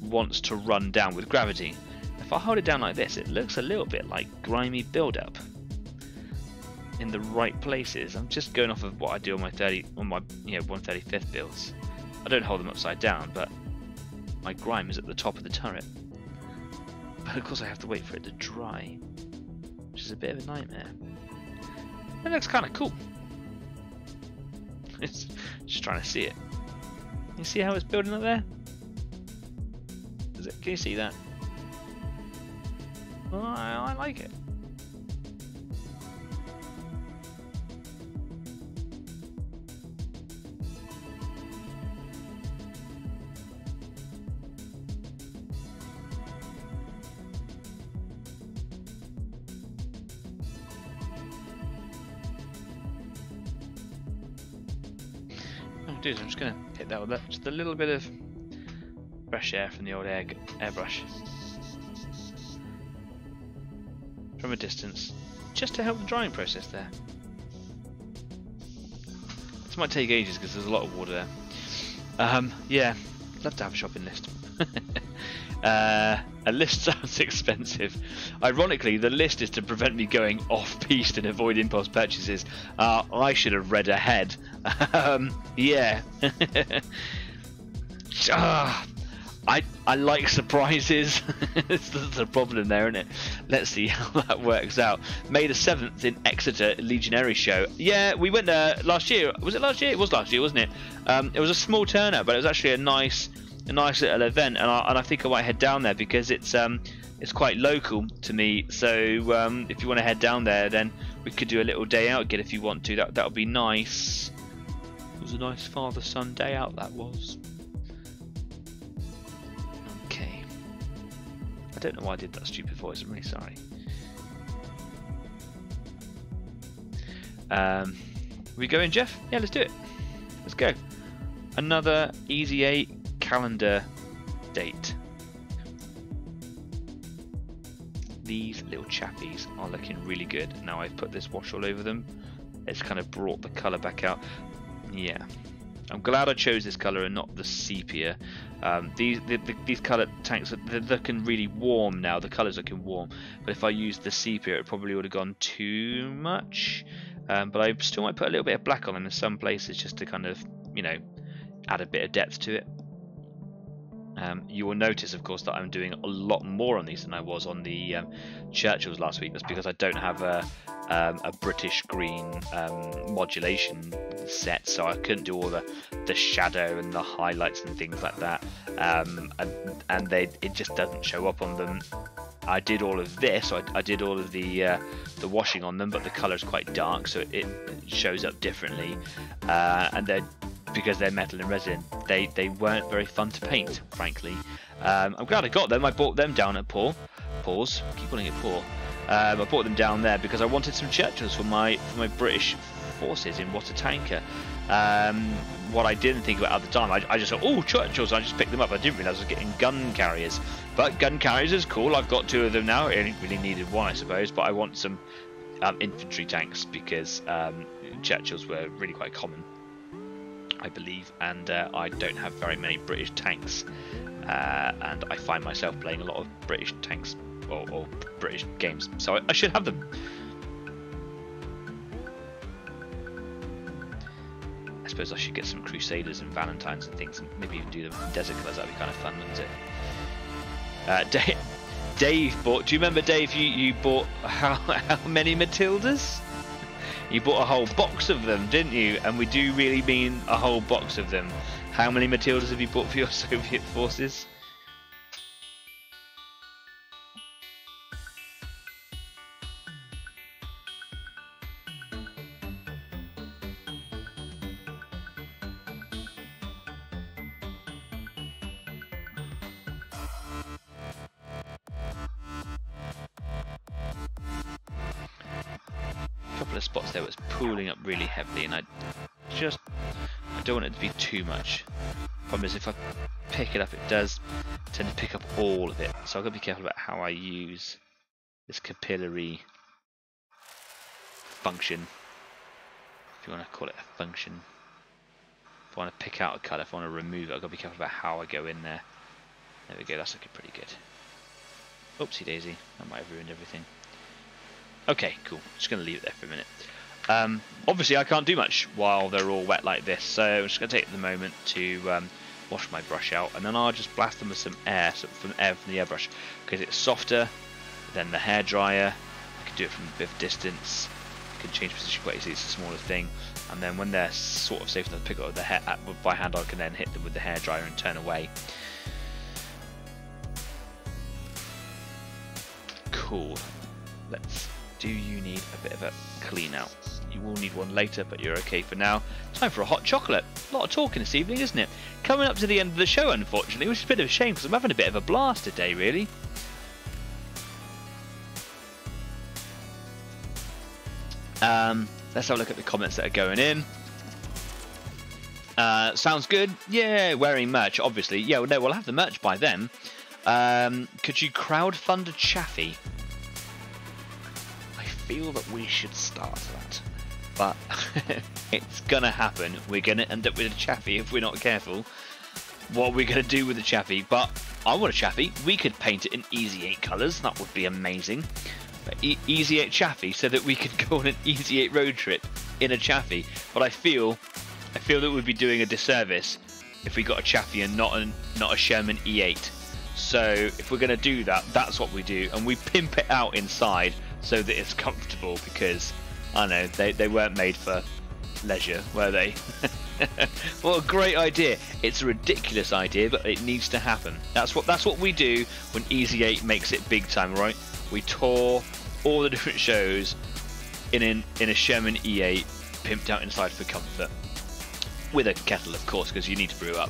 wants to run down with gravity. If I hold it down like this, it looks a little bit like grimy build-up in the right places. I'm just going off of what I do on my thirty on my you know one thirty-fifth builds. I don't hold them upside down, but my grime is at the top of the turret. But of course I have to wait for it to dry, which is a bit of a nightmare. It looks kind of cool. It's just trying to see it. You see how it's building up there? Is it, can you see that? Well, I, I like it. Oh, dude, I'm just gonna hit that with it. Just a little bit of fresh air from the old air airbrush from a distance, just to help the drying process there. This might take ages because there's a lot of water there. Um, yeah, love to have a shopping list. uh, a list sounds expensive. Ironically, the list is to prevent me going off-piste and avoid impulse purchases. Uh, I should have read ahead. um, yeah. uh, I, I like surprises. That's the problem there, isn't it? Let's see how that works out. May the seventh in Exeter Legionary Show. Yeah, we went there last year. Was it last year? It was last year, wasn't it? Um, it was a small turnout, but it was actually a nice a nice little event, and I, and I think I might head down there because it's um it's quite local to me. So um, if you want to head down there, then we could do a little day out again if you want to. That that would be nice. It was a nice father-son day out, that was. I don't know why I did that stupid voice, I'm really sorry. Um, we go in, Jeff? Yeah, let's do it. Let's go. Another Easy eight calendar date. These little chappies are looking really good. Now I've put this wash all over them. It's kind of brought the colour back out. Yeah. I'm glad I chose this colour and not the sepia. Um, these the, the, these colour tanks, they're looking really warm now. The colour's looking warm. But if I used the sepia, it probably would have gone too much. Um, but I still might put a little bit of black on them in some places just to kind of, you know, add a bit of depth to it. Um, you will notice, of course, that I'm doing a lot more on these than I was on the um, Churchills last week. That's because I don't have a, um, a British green um, modulation set, so I couldn't do all the, the shadow and the highlights and things like that, um, and, and they, it just doesn't show up on them. I did all of this, I, I did all of the uh, the washing on them, but the colour is quite dark, so it, it shows up differently, uh, and they're because they're metal and resin, they they weren't very fun to paint, frankly. um I'm glad I got them. I bought them down at Paul Paul's. I keep calling it Paul. um I bought them down there because I wanted some Churchills for my for my British forces in What a Tanker. Um what I didn't think about at the time, I, I just thought, oh, Churchills, and I just picked them up. I didn't realize I was getting gun carriers, but gun carriers is cool. I've got two of them now. I only really needed one, I suppose, but I want some um, infantry tanks because um Churchills were really quite common, I believe, and uh, I don't have very many British tanks, uh, and I find myself playing a lot of British tanks or, or British games, so I, I should have them. I suppose I should get some Crusaders and Valentines and things, and maybe even do them in desert colours. That'd be kind of fun, wouldn't it? Uh, Dave, Dave bought. Do you remember, Dave? You you bought how how many Matildas? You bought a whole box of them, didn't you? And we do really mean a whole box of them. How many Matildas have you bought for your Soviet forces? Really heavily, and I just I don't want it to be too much. Problem is, if I pick it up, it does tend to pick up all of it, so I've got to be careful about how I use this capillary function, if you want to call it a function. If I want to pick out a colour, if I want to remove it, I've got to be careful about how I go in there. There we go, that's looking pretty good. Oopsie daisy, that might have ruined everything. Okay, cool, just going to leave it there for a minute. Um, obviously I can't do much while they're all wet like this, so I'm just going to take the moment to um, wash my brush out, and then I'll just blast them with some air, some from air from the airbrush, because it's softer than the hairdryer. I can do it from a bit of distance, I can change position quite easily, it's a smaller thing, and then when they're sort of safe enough to pick up with the hair, by hand, I can then hit them with the hairdryer and turn away. Cool, let's... Do you need a bit of a clean out? You will need one later, but you're okay for now. Time for a hot chocolate. A lot of talking this evening, isn't it? Coming up to the end of the show, unfortunately, which is a bit of a shame because I'm having a bit of a blast today, really. Um, let's have a look at the comments that are going in. Uh, sounds good. Yeah, wearing merch, obviously. Yeah, no, we'll have the merch by then. Um, could you crowdfund a Chaffee? I feel that we should start that. But it's going to happen. We're going to end up with a Chaffee if we're not careful. What are we going to do with the Chaffee? But I want a Chaffee. We could paint it in Easy eight colours. That would be amazing. E Easy eight Chaffee, so that we could go on an Easy eight road trip in a Chaffee. But I feel... I feel that we'd be doing a disservice if we got a Chaffee and not an not a Sherman E eight. So if we're going to do that, that's what we do, and we pimp it out inside so that it's comfortable, because I don't know, they they weren't made for leisure, were they? What a great idea! It's a ridiculous idea, but it needs to happen. That's what that's what we do when Easy eight makes it big time, right? We tour all the different shows in in, in a Sherman E eight, pimped out inside for comfort. With a kettle, of course, because you need to brew up.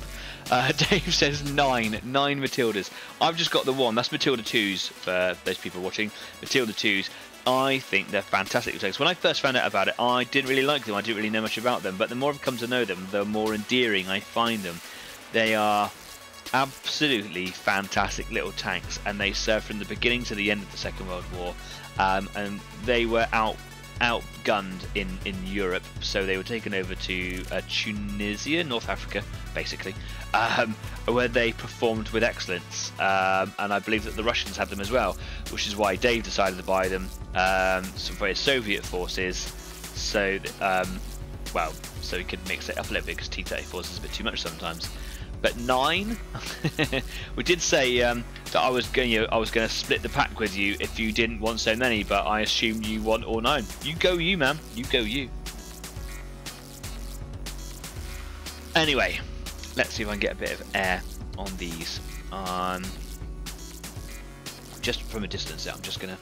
Uh, Dave says nine. Nine Matildas. I've just got the one. That's Matilda twos for those people watching. Matilda twos. I think they're fantastic mistakes. When I first found out about it, I didn't really like them. I didn't really know much about them. But the more I've come to know them, the more endearing I find them. They are absolutely fantastic little tanks. And they served from the beginning to the end of the Second World War. Um, and they were out. outgunned in in Europe, so they were taken over to uh, Tunisia, North Africa, basically, um, where they performed with excellence, um, and I believe that the Russians had them as well, which is why Dave decided to buy them um, for his Soviet forces, so um, well, so he could mix it up a little bit, because T thirty-fours is a bit too much sometimes. But nine, we did say um, that I was going, you know, I was going to split the pack with you if you didn't want so many, but I assume you want all nine. You go, you man. You go, you. Anyway, let's see if I can get a bit of air on these. Um, just from a distance, I'm just gonna.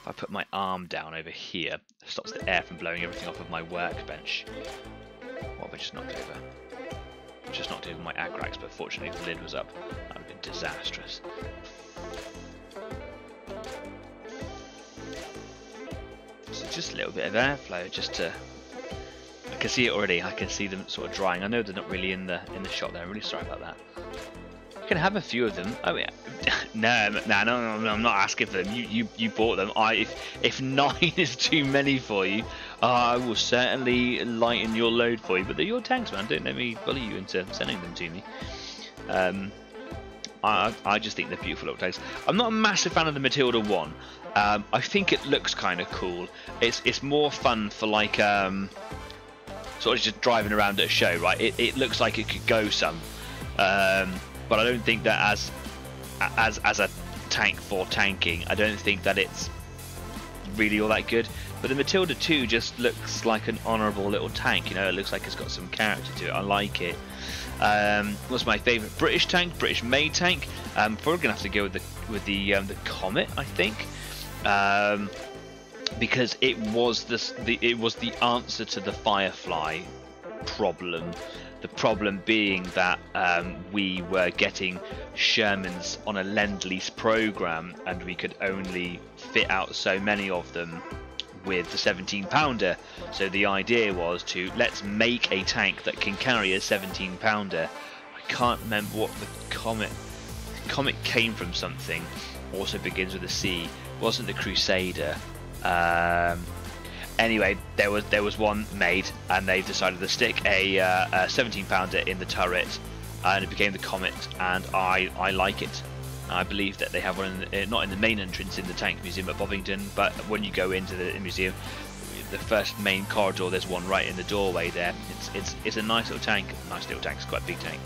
If I put my arm down over here, it stops the air from blowing everything off of my workbench. What have I just knocked over? Just knocked over my Agrax, but fortunately the lid was up. That would have been disastrous. So just a little bit of airflow, just to. I can see it already. I can see them sort of drying. I know they're not really in the in the shot there. I'm really sorry about that. I can have a few of them. Oh yeah. no, no, no, no, I'm not asking for them. You, you, you bought them. I, if, if nine is too many for you, uh, I will certainly lighten your load for you. But they're your tanks, man. Don't let me bully you into sending them to me. Um, I, I just think they're beautiful little tanks. I'm not a massive fan of the Matilda one. Um, I think it looks kind of cool. It's, it's more fun for like um, sort of just driving around at a show, right? It, it looks like it could go some, um, but I don't think that as As as a tank for tanking, I don't think that it's really all that good. But the Matilda two just looks like an honourable little tank. You know, it looks like it's got some character to it. I like it. Um, what's my favourite British tank? British-made tank. I'm probably gonna have to go with the with the um, the Comet, I think, um, because it was this the it was the answer to the Firefly problem. The problem being that um, we were getting Shermans on a Lend-Lease program, and we could only fit out so many of them with the seventeen pounder. So the idea was to let's make a tank that can carry a seventeen pounder. I can't remember what the comet the comet came from. Something also begins with a C. It wasn't the Crusader. Um, Anyway, there was there was one made, and they decided to stick a, uh, a seventeen pounder in the turret, and it became the Comet. And I I like it. I believe that they have one in the, not in the main entrance in the Tank Museum at Bovington, but when you go into the museum, the first main corridor, there's one right in the doorway there. It's it's it's a nice little tank. Nice little tank. It's quite a big tank.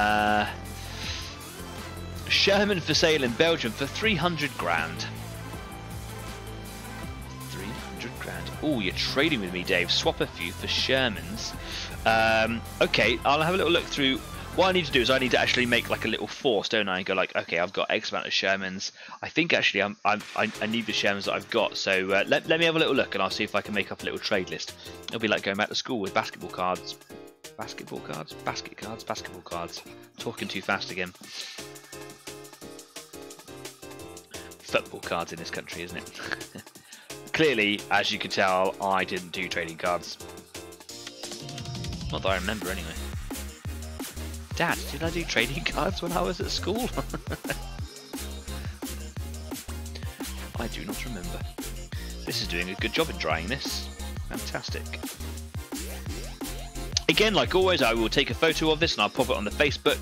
Uh, Sherman for sale in Belgium for three hundred grand. Oh, you're trading with me, Dave. Swap a few for Shermans. Um, okay, I'll have a little look through. What I need to do is I need to actually make like a little force, don't I? And go like, okay, I've got X amount of Shermans. I think actually I'm, I'm, I need the Shermans that I've got. So uh, let, let me have a little look, and I'll see if I can make up a little trade list. It'll be like going back to school with basketball cards. Basketball cards? Basket cards? Basketball cards. Talking too fast again. Football cards in this country, isn't it? Clearly, as you can tell, I didn't do trading cards. Not that I remember, anyway. Dad, did I do trading cards when I was at school? I do not remember. This is doing a good job in drying this. Fantastic. Again, like always, I will take a photo of this and I'll pop it on the Facebook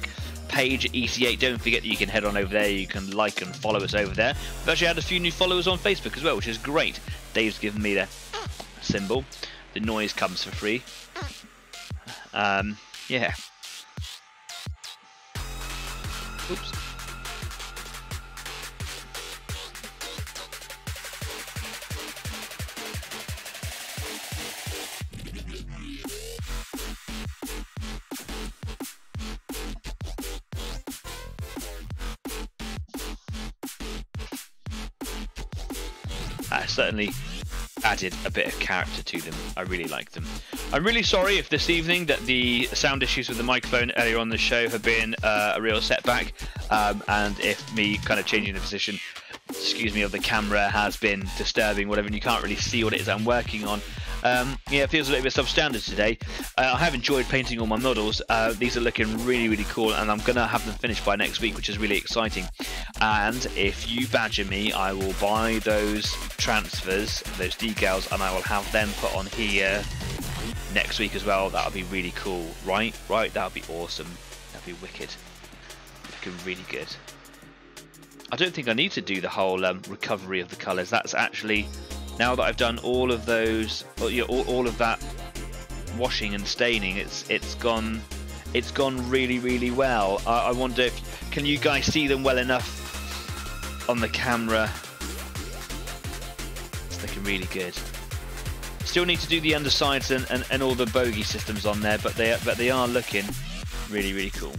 page at Easy eight. Don't forget that you can head on over there. You can like and follow us over there. We've actually had a few new followers on Facebook as well, which is great. Dave's given me the symbol. The noise comes for free. Um, yeah. Oops. That certainly added a bit of character to them. I really like them. I'm really sorry if this evening that the sound issues with the microphone earlier on the show have been uh, a real setback, um, and if me kind of changing the position, excuse me, of the camera has been disturbing, whatever, and you can't really see what it is I'm working on. Um, yeah, it feels a little bit substandard today. Uh, I have enjoyed painting all my models. Uh, these are looking really, really cool, and I'm going to have them finished by next week, which is really exciting. And if you badger me, I will buy those transfers, those decals, and I will have them put on here next week as well. That'll be really cool, right? Right, that'll be awesome. That'll be wicked. Looking really good. I don't think I need to do the whole um, recovery of the colours. That's actually, now that I've done all of those, all, you know, all, all of that washing and staining, it's it's gone, it's gone really, really well. I, I wonder if, can you guys see them well enough on the camera? It's looking really good. Still need to do the undersides and, and, and all the bogey systems on there, but they but they are looking really, really cool.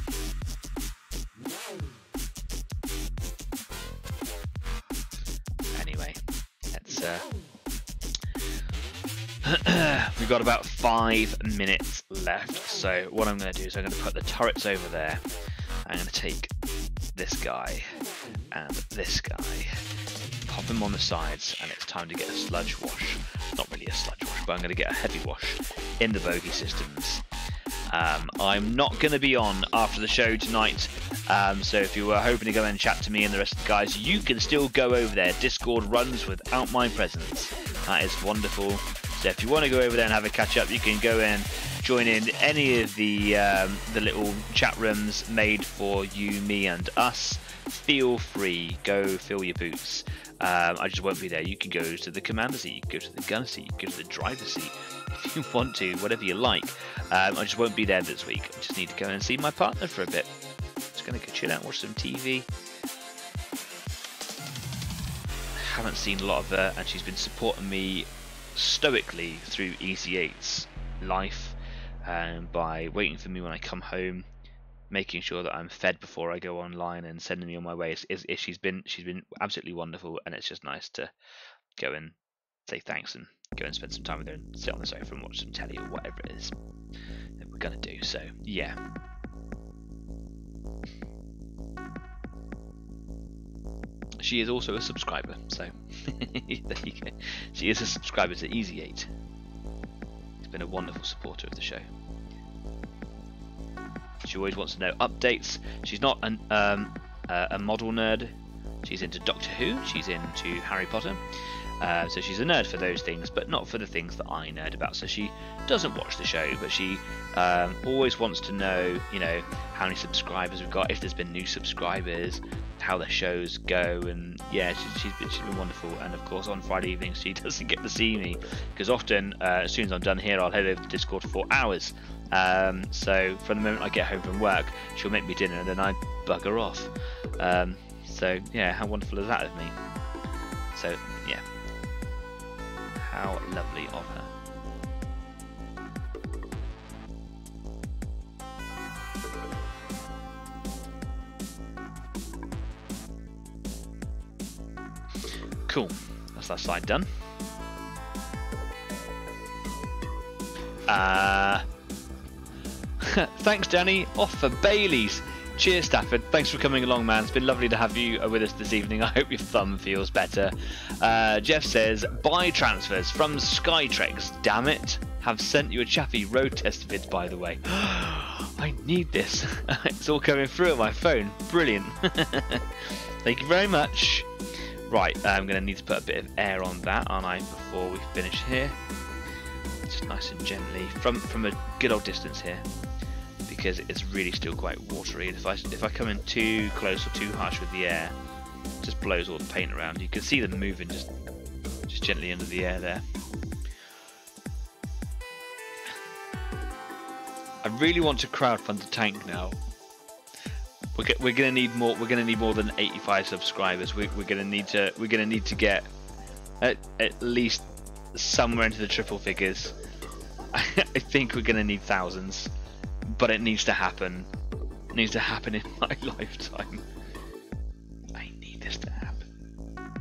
We've got about five minutes left, so what I'm going to do is I'm going to put the turrets over there. I'm going to take this guy and this guy, pop them on the sides, and it's time to get a sludge wash. Not really a sludge wash, but I'm going to get a heavy wash in the bogey systems. Um, I'm not going to be on after the show tonight, um, so if you were hoping to go and chat to me and the rest of the guys, you can still go over there. Discord runs without my presence. That is wonderful. So if you want to go over there and have a catch up, you can go and join in any of the um, the little chat rooms made for you, me, and us. Feel free, go fill your boots. Um, I just won't be there. You can go to the commander seat, you can go to the gunner seat, you can go to the driver seat. If you want to, whatever you like. Um, I just won't be there this week. I just need to go and see my partner for a bit. Just going to go chill out, watch some T V. I haven't seen a lot of her, and she's been supporting me stoically through Easy eight's life, and by waiting for me when I come home, making sure that I'm fed before I go online, and sending me on my way. It's, it's, it's, she's been she's been absolutely wonderful, and it's just nice to go and say thanks and go and spend some time with her and sit on the sofa and watch some telly or whatever it is that we're gonna do. So yeah. She is also a subscriber, so there you go. She is a subscriber to Easy eight. She's been a wonderful supporter of the show. She always wants to know updates. She's not an, um, uh, a model nerd. She's into Doctor Who. She's into Harry Potter. Uh, so she's a nerd for those things, but not for the things that I nerd about. So she doesn't watch the show, but she um, always wants to know, you know, how many subscribers we've got, if there's been new subscribers, how the shows go, and yeah, she, she's, been, she's been wonderful. And of course, on Friday evenings, she doesn't get to see me because often, uh, as soon as I'm done here, I'll head over to Discord for four hours. Um, so from the moment I get home from work, she'll make me dinner, and then I bugger off. Um, so yeah, how wonderful is that of me? So yeah. How lovely of her. Cool, that's that side done. Uh, thanks, Danny. Off for Bailey's. Cheers, Stafford. Thanks for coming along, man. It's been lovely to have you with us this evening. I hope your thumb feels better. Uh, Jeff says, buy transfers from Skytrex. Damn it. have sent you a Chaffee road test bid, by the way. I need this. It's all coming through on my phone. Brilliant. Thank you very much. Right, I'm going to need to put a bit of air on that, aren't I, before we finish here. Just nice and gently, from from a good old distance here, because it's really still quite watery. If I, if I come in too close or too harsh with the air, it just blows all the paint around. You can see them moving just, just gently under the air there. I really want to crowdfund the tank now. We're, we're gonna need more. We're gonna need more than eighty-five subscribers. We, we're gonna need to. We're gonna need to get at, at least somewhere into the triple figures. I, I think we're gonna need thousands, but it needs to happen. It needs to happen in my lifetime. I need this to happen.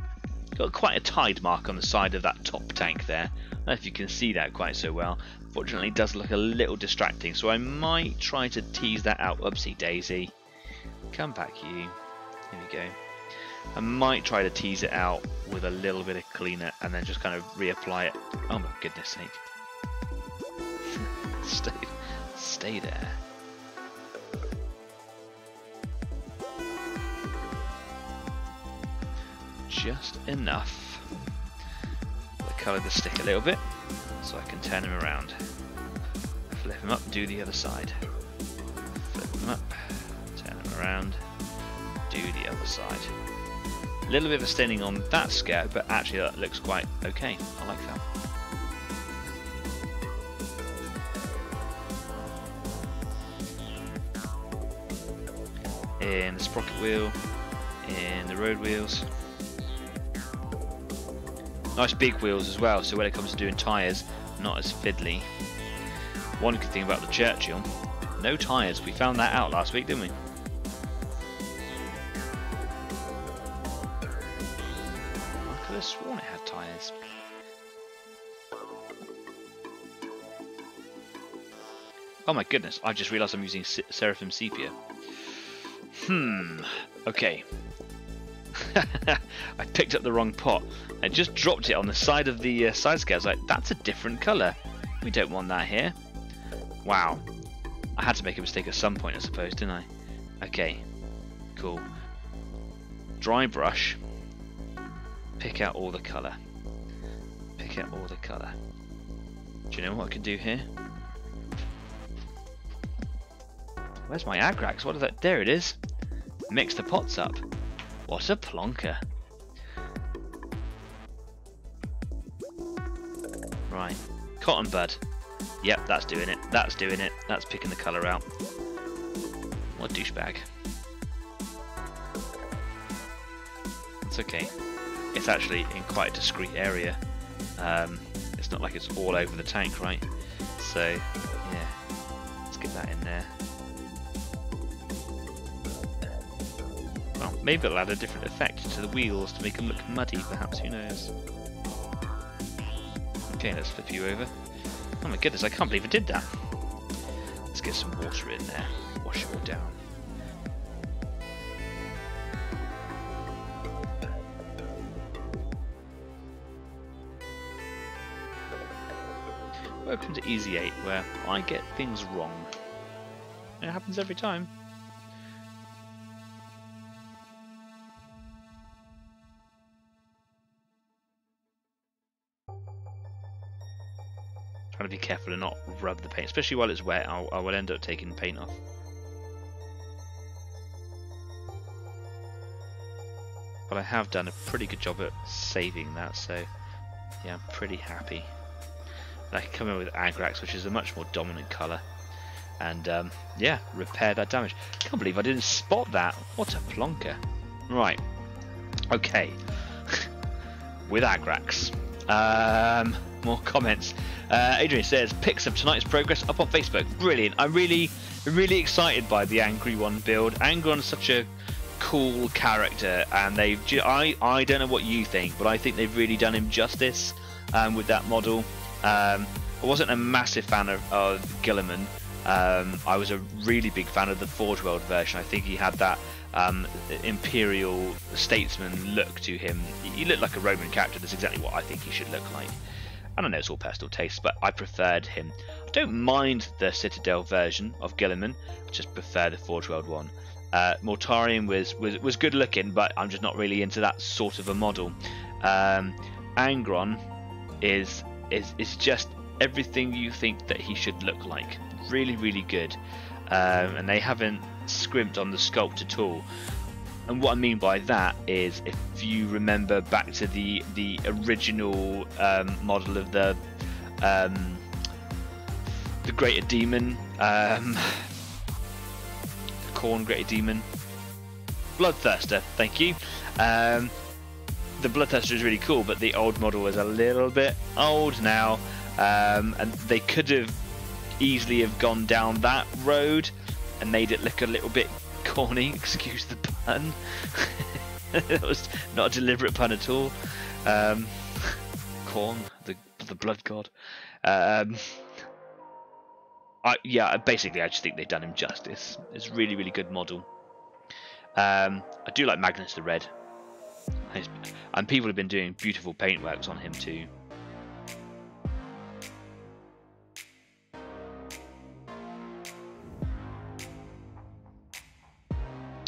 Got quite a tide mark on the side of that top tank there. I don't know if you can see that quite so well. Fortunately, it does look a little distracting, so I might try to tease that out. Upsy daisy, come back you. Here we go. I might try to tease it out with a little bit of cleaner and then just kind of reapply it. Oh my goodness sake! stay, stay there. Just enough. I'll colour the stick a little bit, so I can turn him around. Flip him up, do the other side. Flip him up, turn him around, do the other side. A little bit of a staining on that scout, but actually that looks quite okay. I like that. In the sprocket wheel, in the road wheels. Nice big wheels as well, so when it comes to doing tyres, not as fiddly. One good thing about the Churchill, no tyres. We found that out last week, didn't we? I could have sworn it had tyres. Oh my goodness, I just realised I'm using Seraphim Sepia. Hmm, okay. I picked up the wrong pot. I just dropped it on the side of the uh, side scale. I was like, that's a different colour. We don't want that here. Wow. I had to make a mistake at some point, I suppose, didn't I? Okay. Cool. Dry brush. Pick out all the colour. Pick out all the colour. Do you know what I can do here? Where's my Agrax? What is that? There it is. Mix the pots up. What a plonker. Right, cotton bud. Yep, that's doing it, that's doing it, that's picking the colour out. What a douchebag. That's okay. It's actually in quite a discreet area. Um, it's not like it's all over the tank, right? So, yeah, let's get that in there. Well, maybe it'll add a different effect to the wheels to make them look muddy, perhaps, who knows. Okay, let's flip you over. Oh my goodness, I can't believe I did that. Let's get some water in there, wash it all down. Welcome to Easy eight, where I get things wrong. It happens every time. Trying to be careful and not rub the paint, especially while it's wet. I'll, I will end up taking the paint off. But I have done a pretty good job at saving that, so yeah, I'm pretty happy. And I can come in with Agrax, which is a much more dominant colour, and um, yeah, repair that damage. Can't believe I didn't spot that. What a plonker! Right, okay, with Agrax. Um, more comments. Uh, Adrian says pics of tonight's progress up on Facebook. Brilliant. I'm really really excited by the Angry One build. Angron is such a cool character, and they've I, I don't know what you think, but I think they've really done him justice um, with that model. um, I wasn't a massive fan of, of Gilliman. um, I was a really big fan of the Forge World version. I think he had that Um, imperial statesman look to him. He looked like a Roman character. That's exactly what I think he should look like. and I know it's all personal taste, but I preferred him. I don't mind the Citadel version of Gilliman, I just prefer the Forge World one. Uh, Mortarion was, was was good looking, but I'm just not really into that sort of a model. Um, Angron is is is just everything you think that he should look like. Really, really good, um, and they haven't scrimped on the sculpt at all. And what I mean by that is, if you remember back to the the original um, model of the um, the Greater Demon, um, the Khorne Greater Demon, Bloodthirster. Thank you. Um, the Bloodthirster is really cool, but the old model is a little bit old now, um, and they could have easily have gone down that road and made it look a little bit corny, excuse the pun. That was not a deliberate pun at all. Um, Khorne, the the blood god. Um, I, yeah, basically, I just think they've done him justice. It's a really, really good model. Um, I do like Magnus the Red, and people have been doing beautiful paintworks on him too.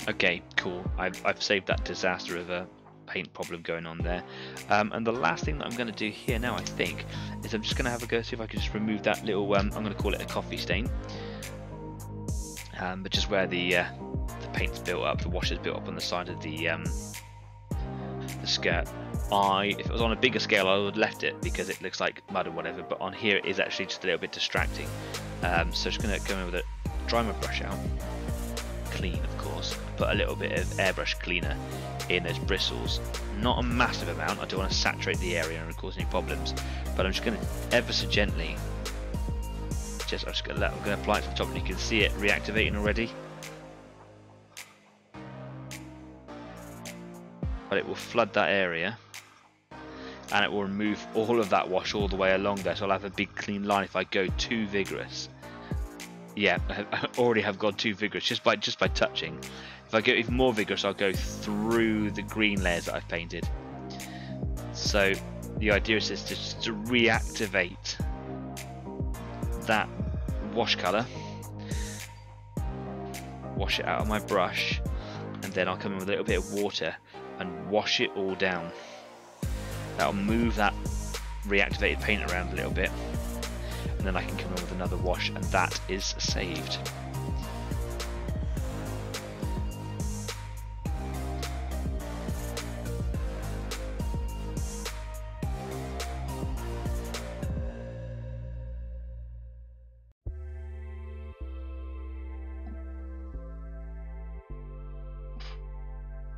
Okay, cool. I've, I've saved that disaster of a paint problem going on there. Um, and the last thing that I'm going to do here now, I think, is I'm just going to have a go, see if I can just remove that little, um, I'm going to call it a coffee stain. Um, but just where the, uh, the paint's built up, the washer's built up on the side of the, um, the skirt. I, if it was on a bigger scale, I would have left it because it looks like mud or whatever. But on here, it is actually just a little bit distracting. Um, so just going to go in with it, dry my brush out. Clean, of course, put a little bit of airbrush cleaner in those bristles, not a massive amount, I don't want to saturate the area and cause any problems, but I'm just going to ever so gently just, I'm, just going to let, I'm going to apply it to the top and you can see it reactivating already, but it will flood that area and it will remove all of that wash all the way along there, so I'll have a big clean line if I go too vigorous. Yeah, I already have gone too vigorous just by just by touching. If I go even more vigorous, I'll go through the green layers that I've painted. So the idea is just to, just to reactivate that wash colour, wash it out of my brush, and then I'll come in with a little bit of water and wash it all down. That'll move that reactivated paint around a little bit. And then I can come in with another wash, and that is saved.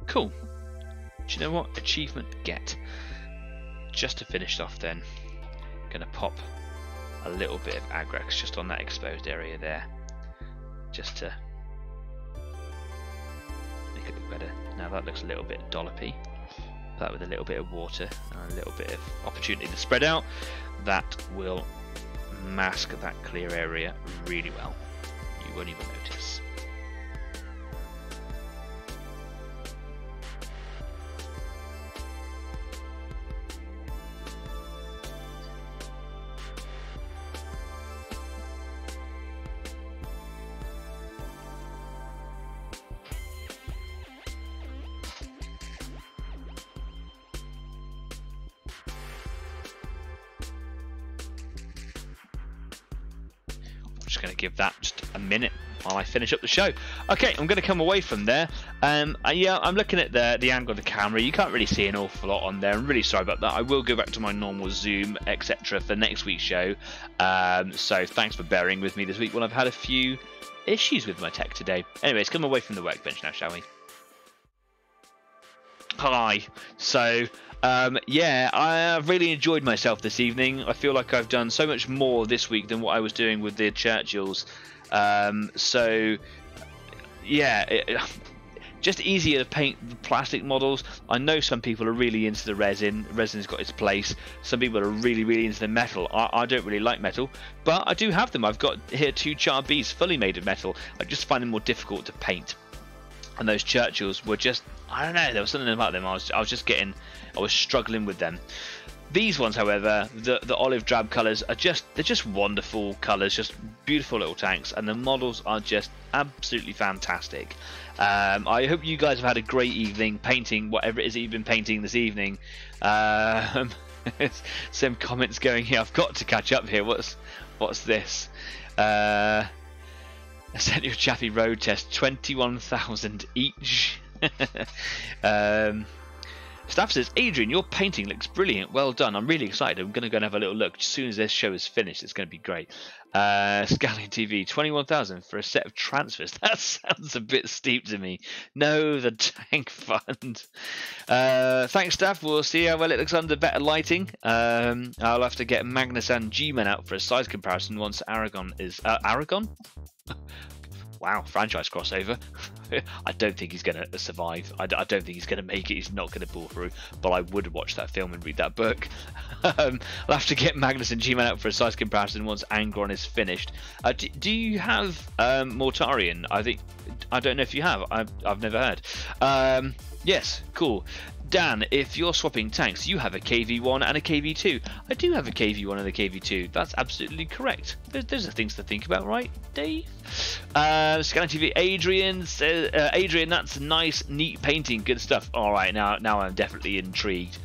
Cool. Do you know what? Achievement get. Just to finish off then, I'm gonna pop a little bit of Agrax just on that exposed area there, just to make it look better. Now that looks a little bit dollopy. Put that with a little bit of water and a little bit of opportunity to spread out. That will mask that clear area really well. You won't even notice. Minute while I finish up the show. Okay, I'm going to come away from there. Um, uh, yeah, I'm looking at the the angle of the camera. You can't really see an awful lot on there. I'm really sorry about that. I will go back to my normal zoom, et cetera, for next week's show. Um, so thanks for bearing with me this week when I've had a few issues with my tech today. Anyways, come away from the workbench now, shall we? Hi. So. Um, yeah, I've really enjoyed myself this evening. I feel like I've done so much more this week than what I was doing with the Churchills. Um, so, yeah, it, just easier to paint the plastic models. I know some people are really into the resin. Resin's got its place. Some people are really, really into the metal. I, I don't really like metal, but I do have them. I've got here two Chaffees fully made of metal. I just find them more difficult to paint. And those Churchills were just, I don't know, there was something about them. I was, I was just getting, I was struggling with them. These ones, however, the the olive drab colours are just they're just wonderful colours, just beautiful little tanks, and the models are just absolutely fantastic. Um, I hope you guys have had a great evening painting whatever it is that you've been painting this evening. Um, some comments going here. I've got to catch up here. What's what's this? Uh, I sent you a Chaffee road test. Twenty-one thousand each. um, Staff says, Adrian, your painting looks brilliant. Well done. I'm really excited. I'm going to go and have a little look as soon as this show is finished. It's going to be great. Uh, Scally T V, twenty-one thousand for a set of transfers. That sounds a bit steep to me. No, the tank fund. Uh, thanks, Staff. We'll see how well it looks under better lighting. Um, I'll have to get Magnus and G-Man out for a size comparison once Aragon is... Uh, Aragon? Wow, franchise crossover. I don't think he's going to survive. I, I don't think he's going to make it. He's not going to pull through. But I would watch that film and read that book. um, I'll have to get Magnus and G-Man out for a size comparison once Angron is finished. Uh, do, do you have um, Mortarion? I think I don't know if you have. I've, I've never heard. Um, yes, cool. Dan, if you're swapping tanks, you have a K V one and a K V two. I do have a K V one and a K V two. That's absolutely correct. Those are things to think about, right, Dave? Uh, Scanner T V, Adrian says, uh, Adrian, that's a nice, neat painting. Good stuff. All right, now, now I'm definitely intrigued.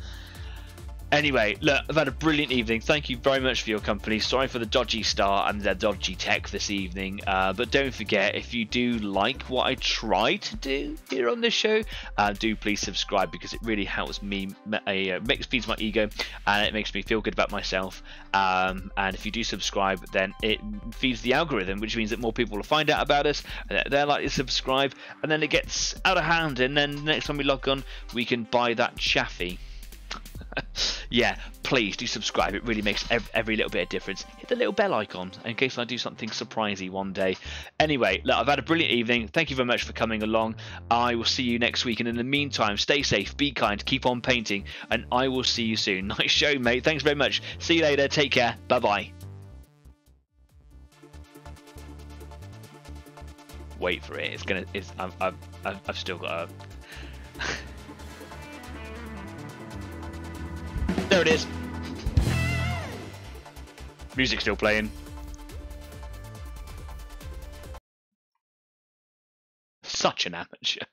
Anyway, look, I've had a brilliant evening. Thank you very much for your company. Sorry for the dodgy star and the dodgy tech this evening. Uh, but don't forget, if you do like what I try to do here on this show, uh, do please subscribe, because it really helps me. It uh, feeds my ego and it makes me feel good about myself. Um, and if you do subscribe, then it feeds the algorithm, which means that more people will find out about us. They're likely to subscribe, and then it gets out of hand. And then the next time we log on, we can buy that Chaffee. Yeah, please do subscribe. It really makes every, every little bit of difference. Hit the little bell icon in case I do something surprising one day. Anyway, look, I've had a brilliant evening. Thank you very much for coming along. I will see you next week, and in the meantime, stay safe, be kind, keep on painting, and I will see you soon. Nice show, mate. Thanks very much. See you later. Take care. Bye bye. Wait for it. It's gonna. It's. I've. I've. I've still got a. There it is. Music still playing. Such an amateur.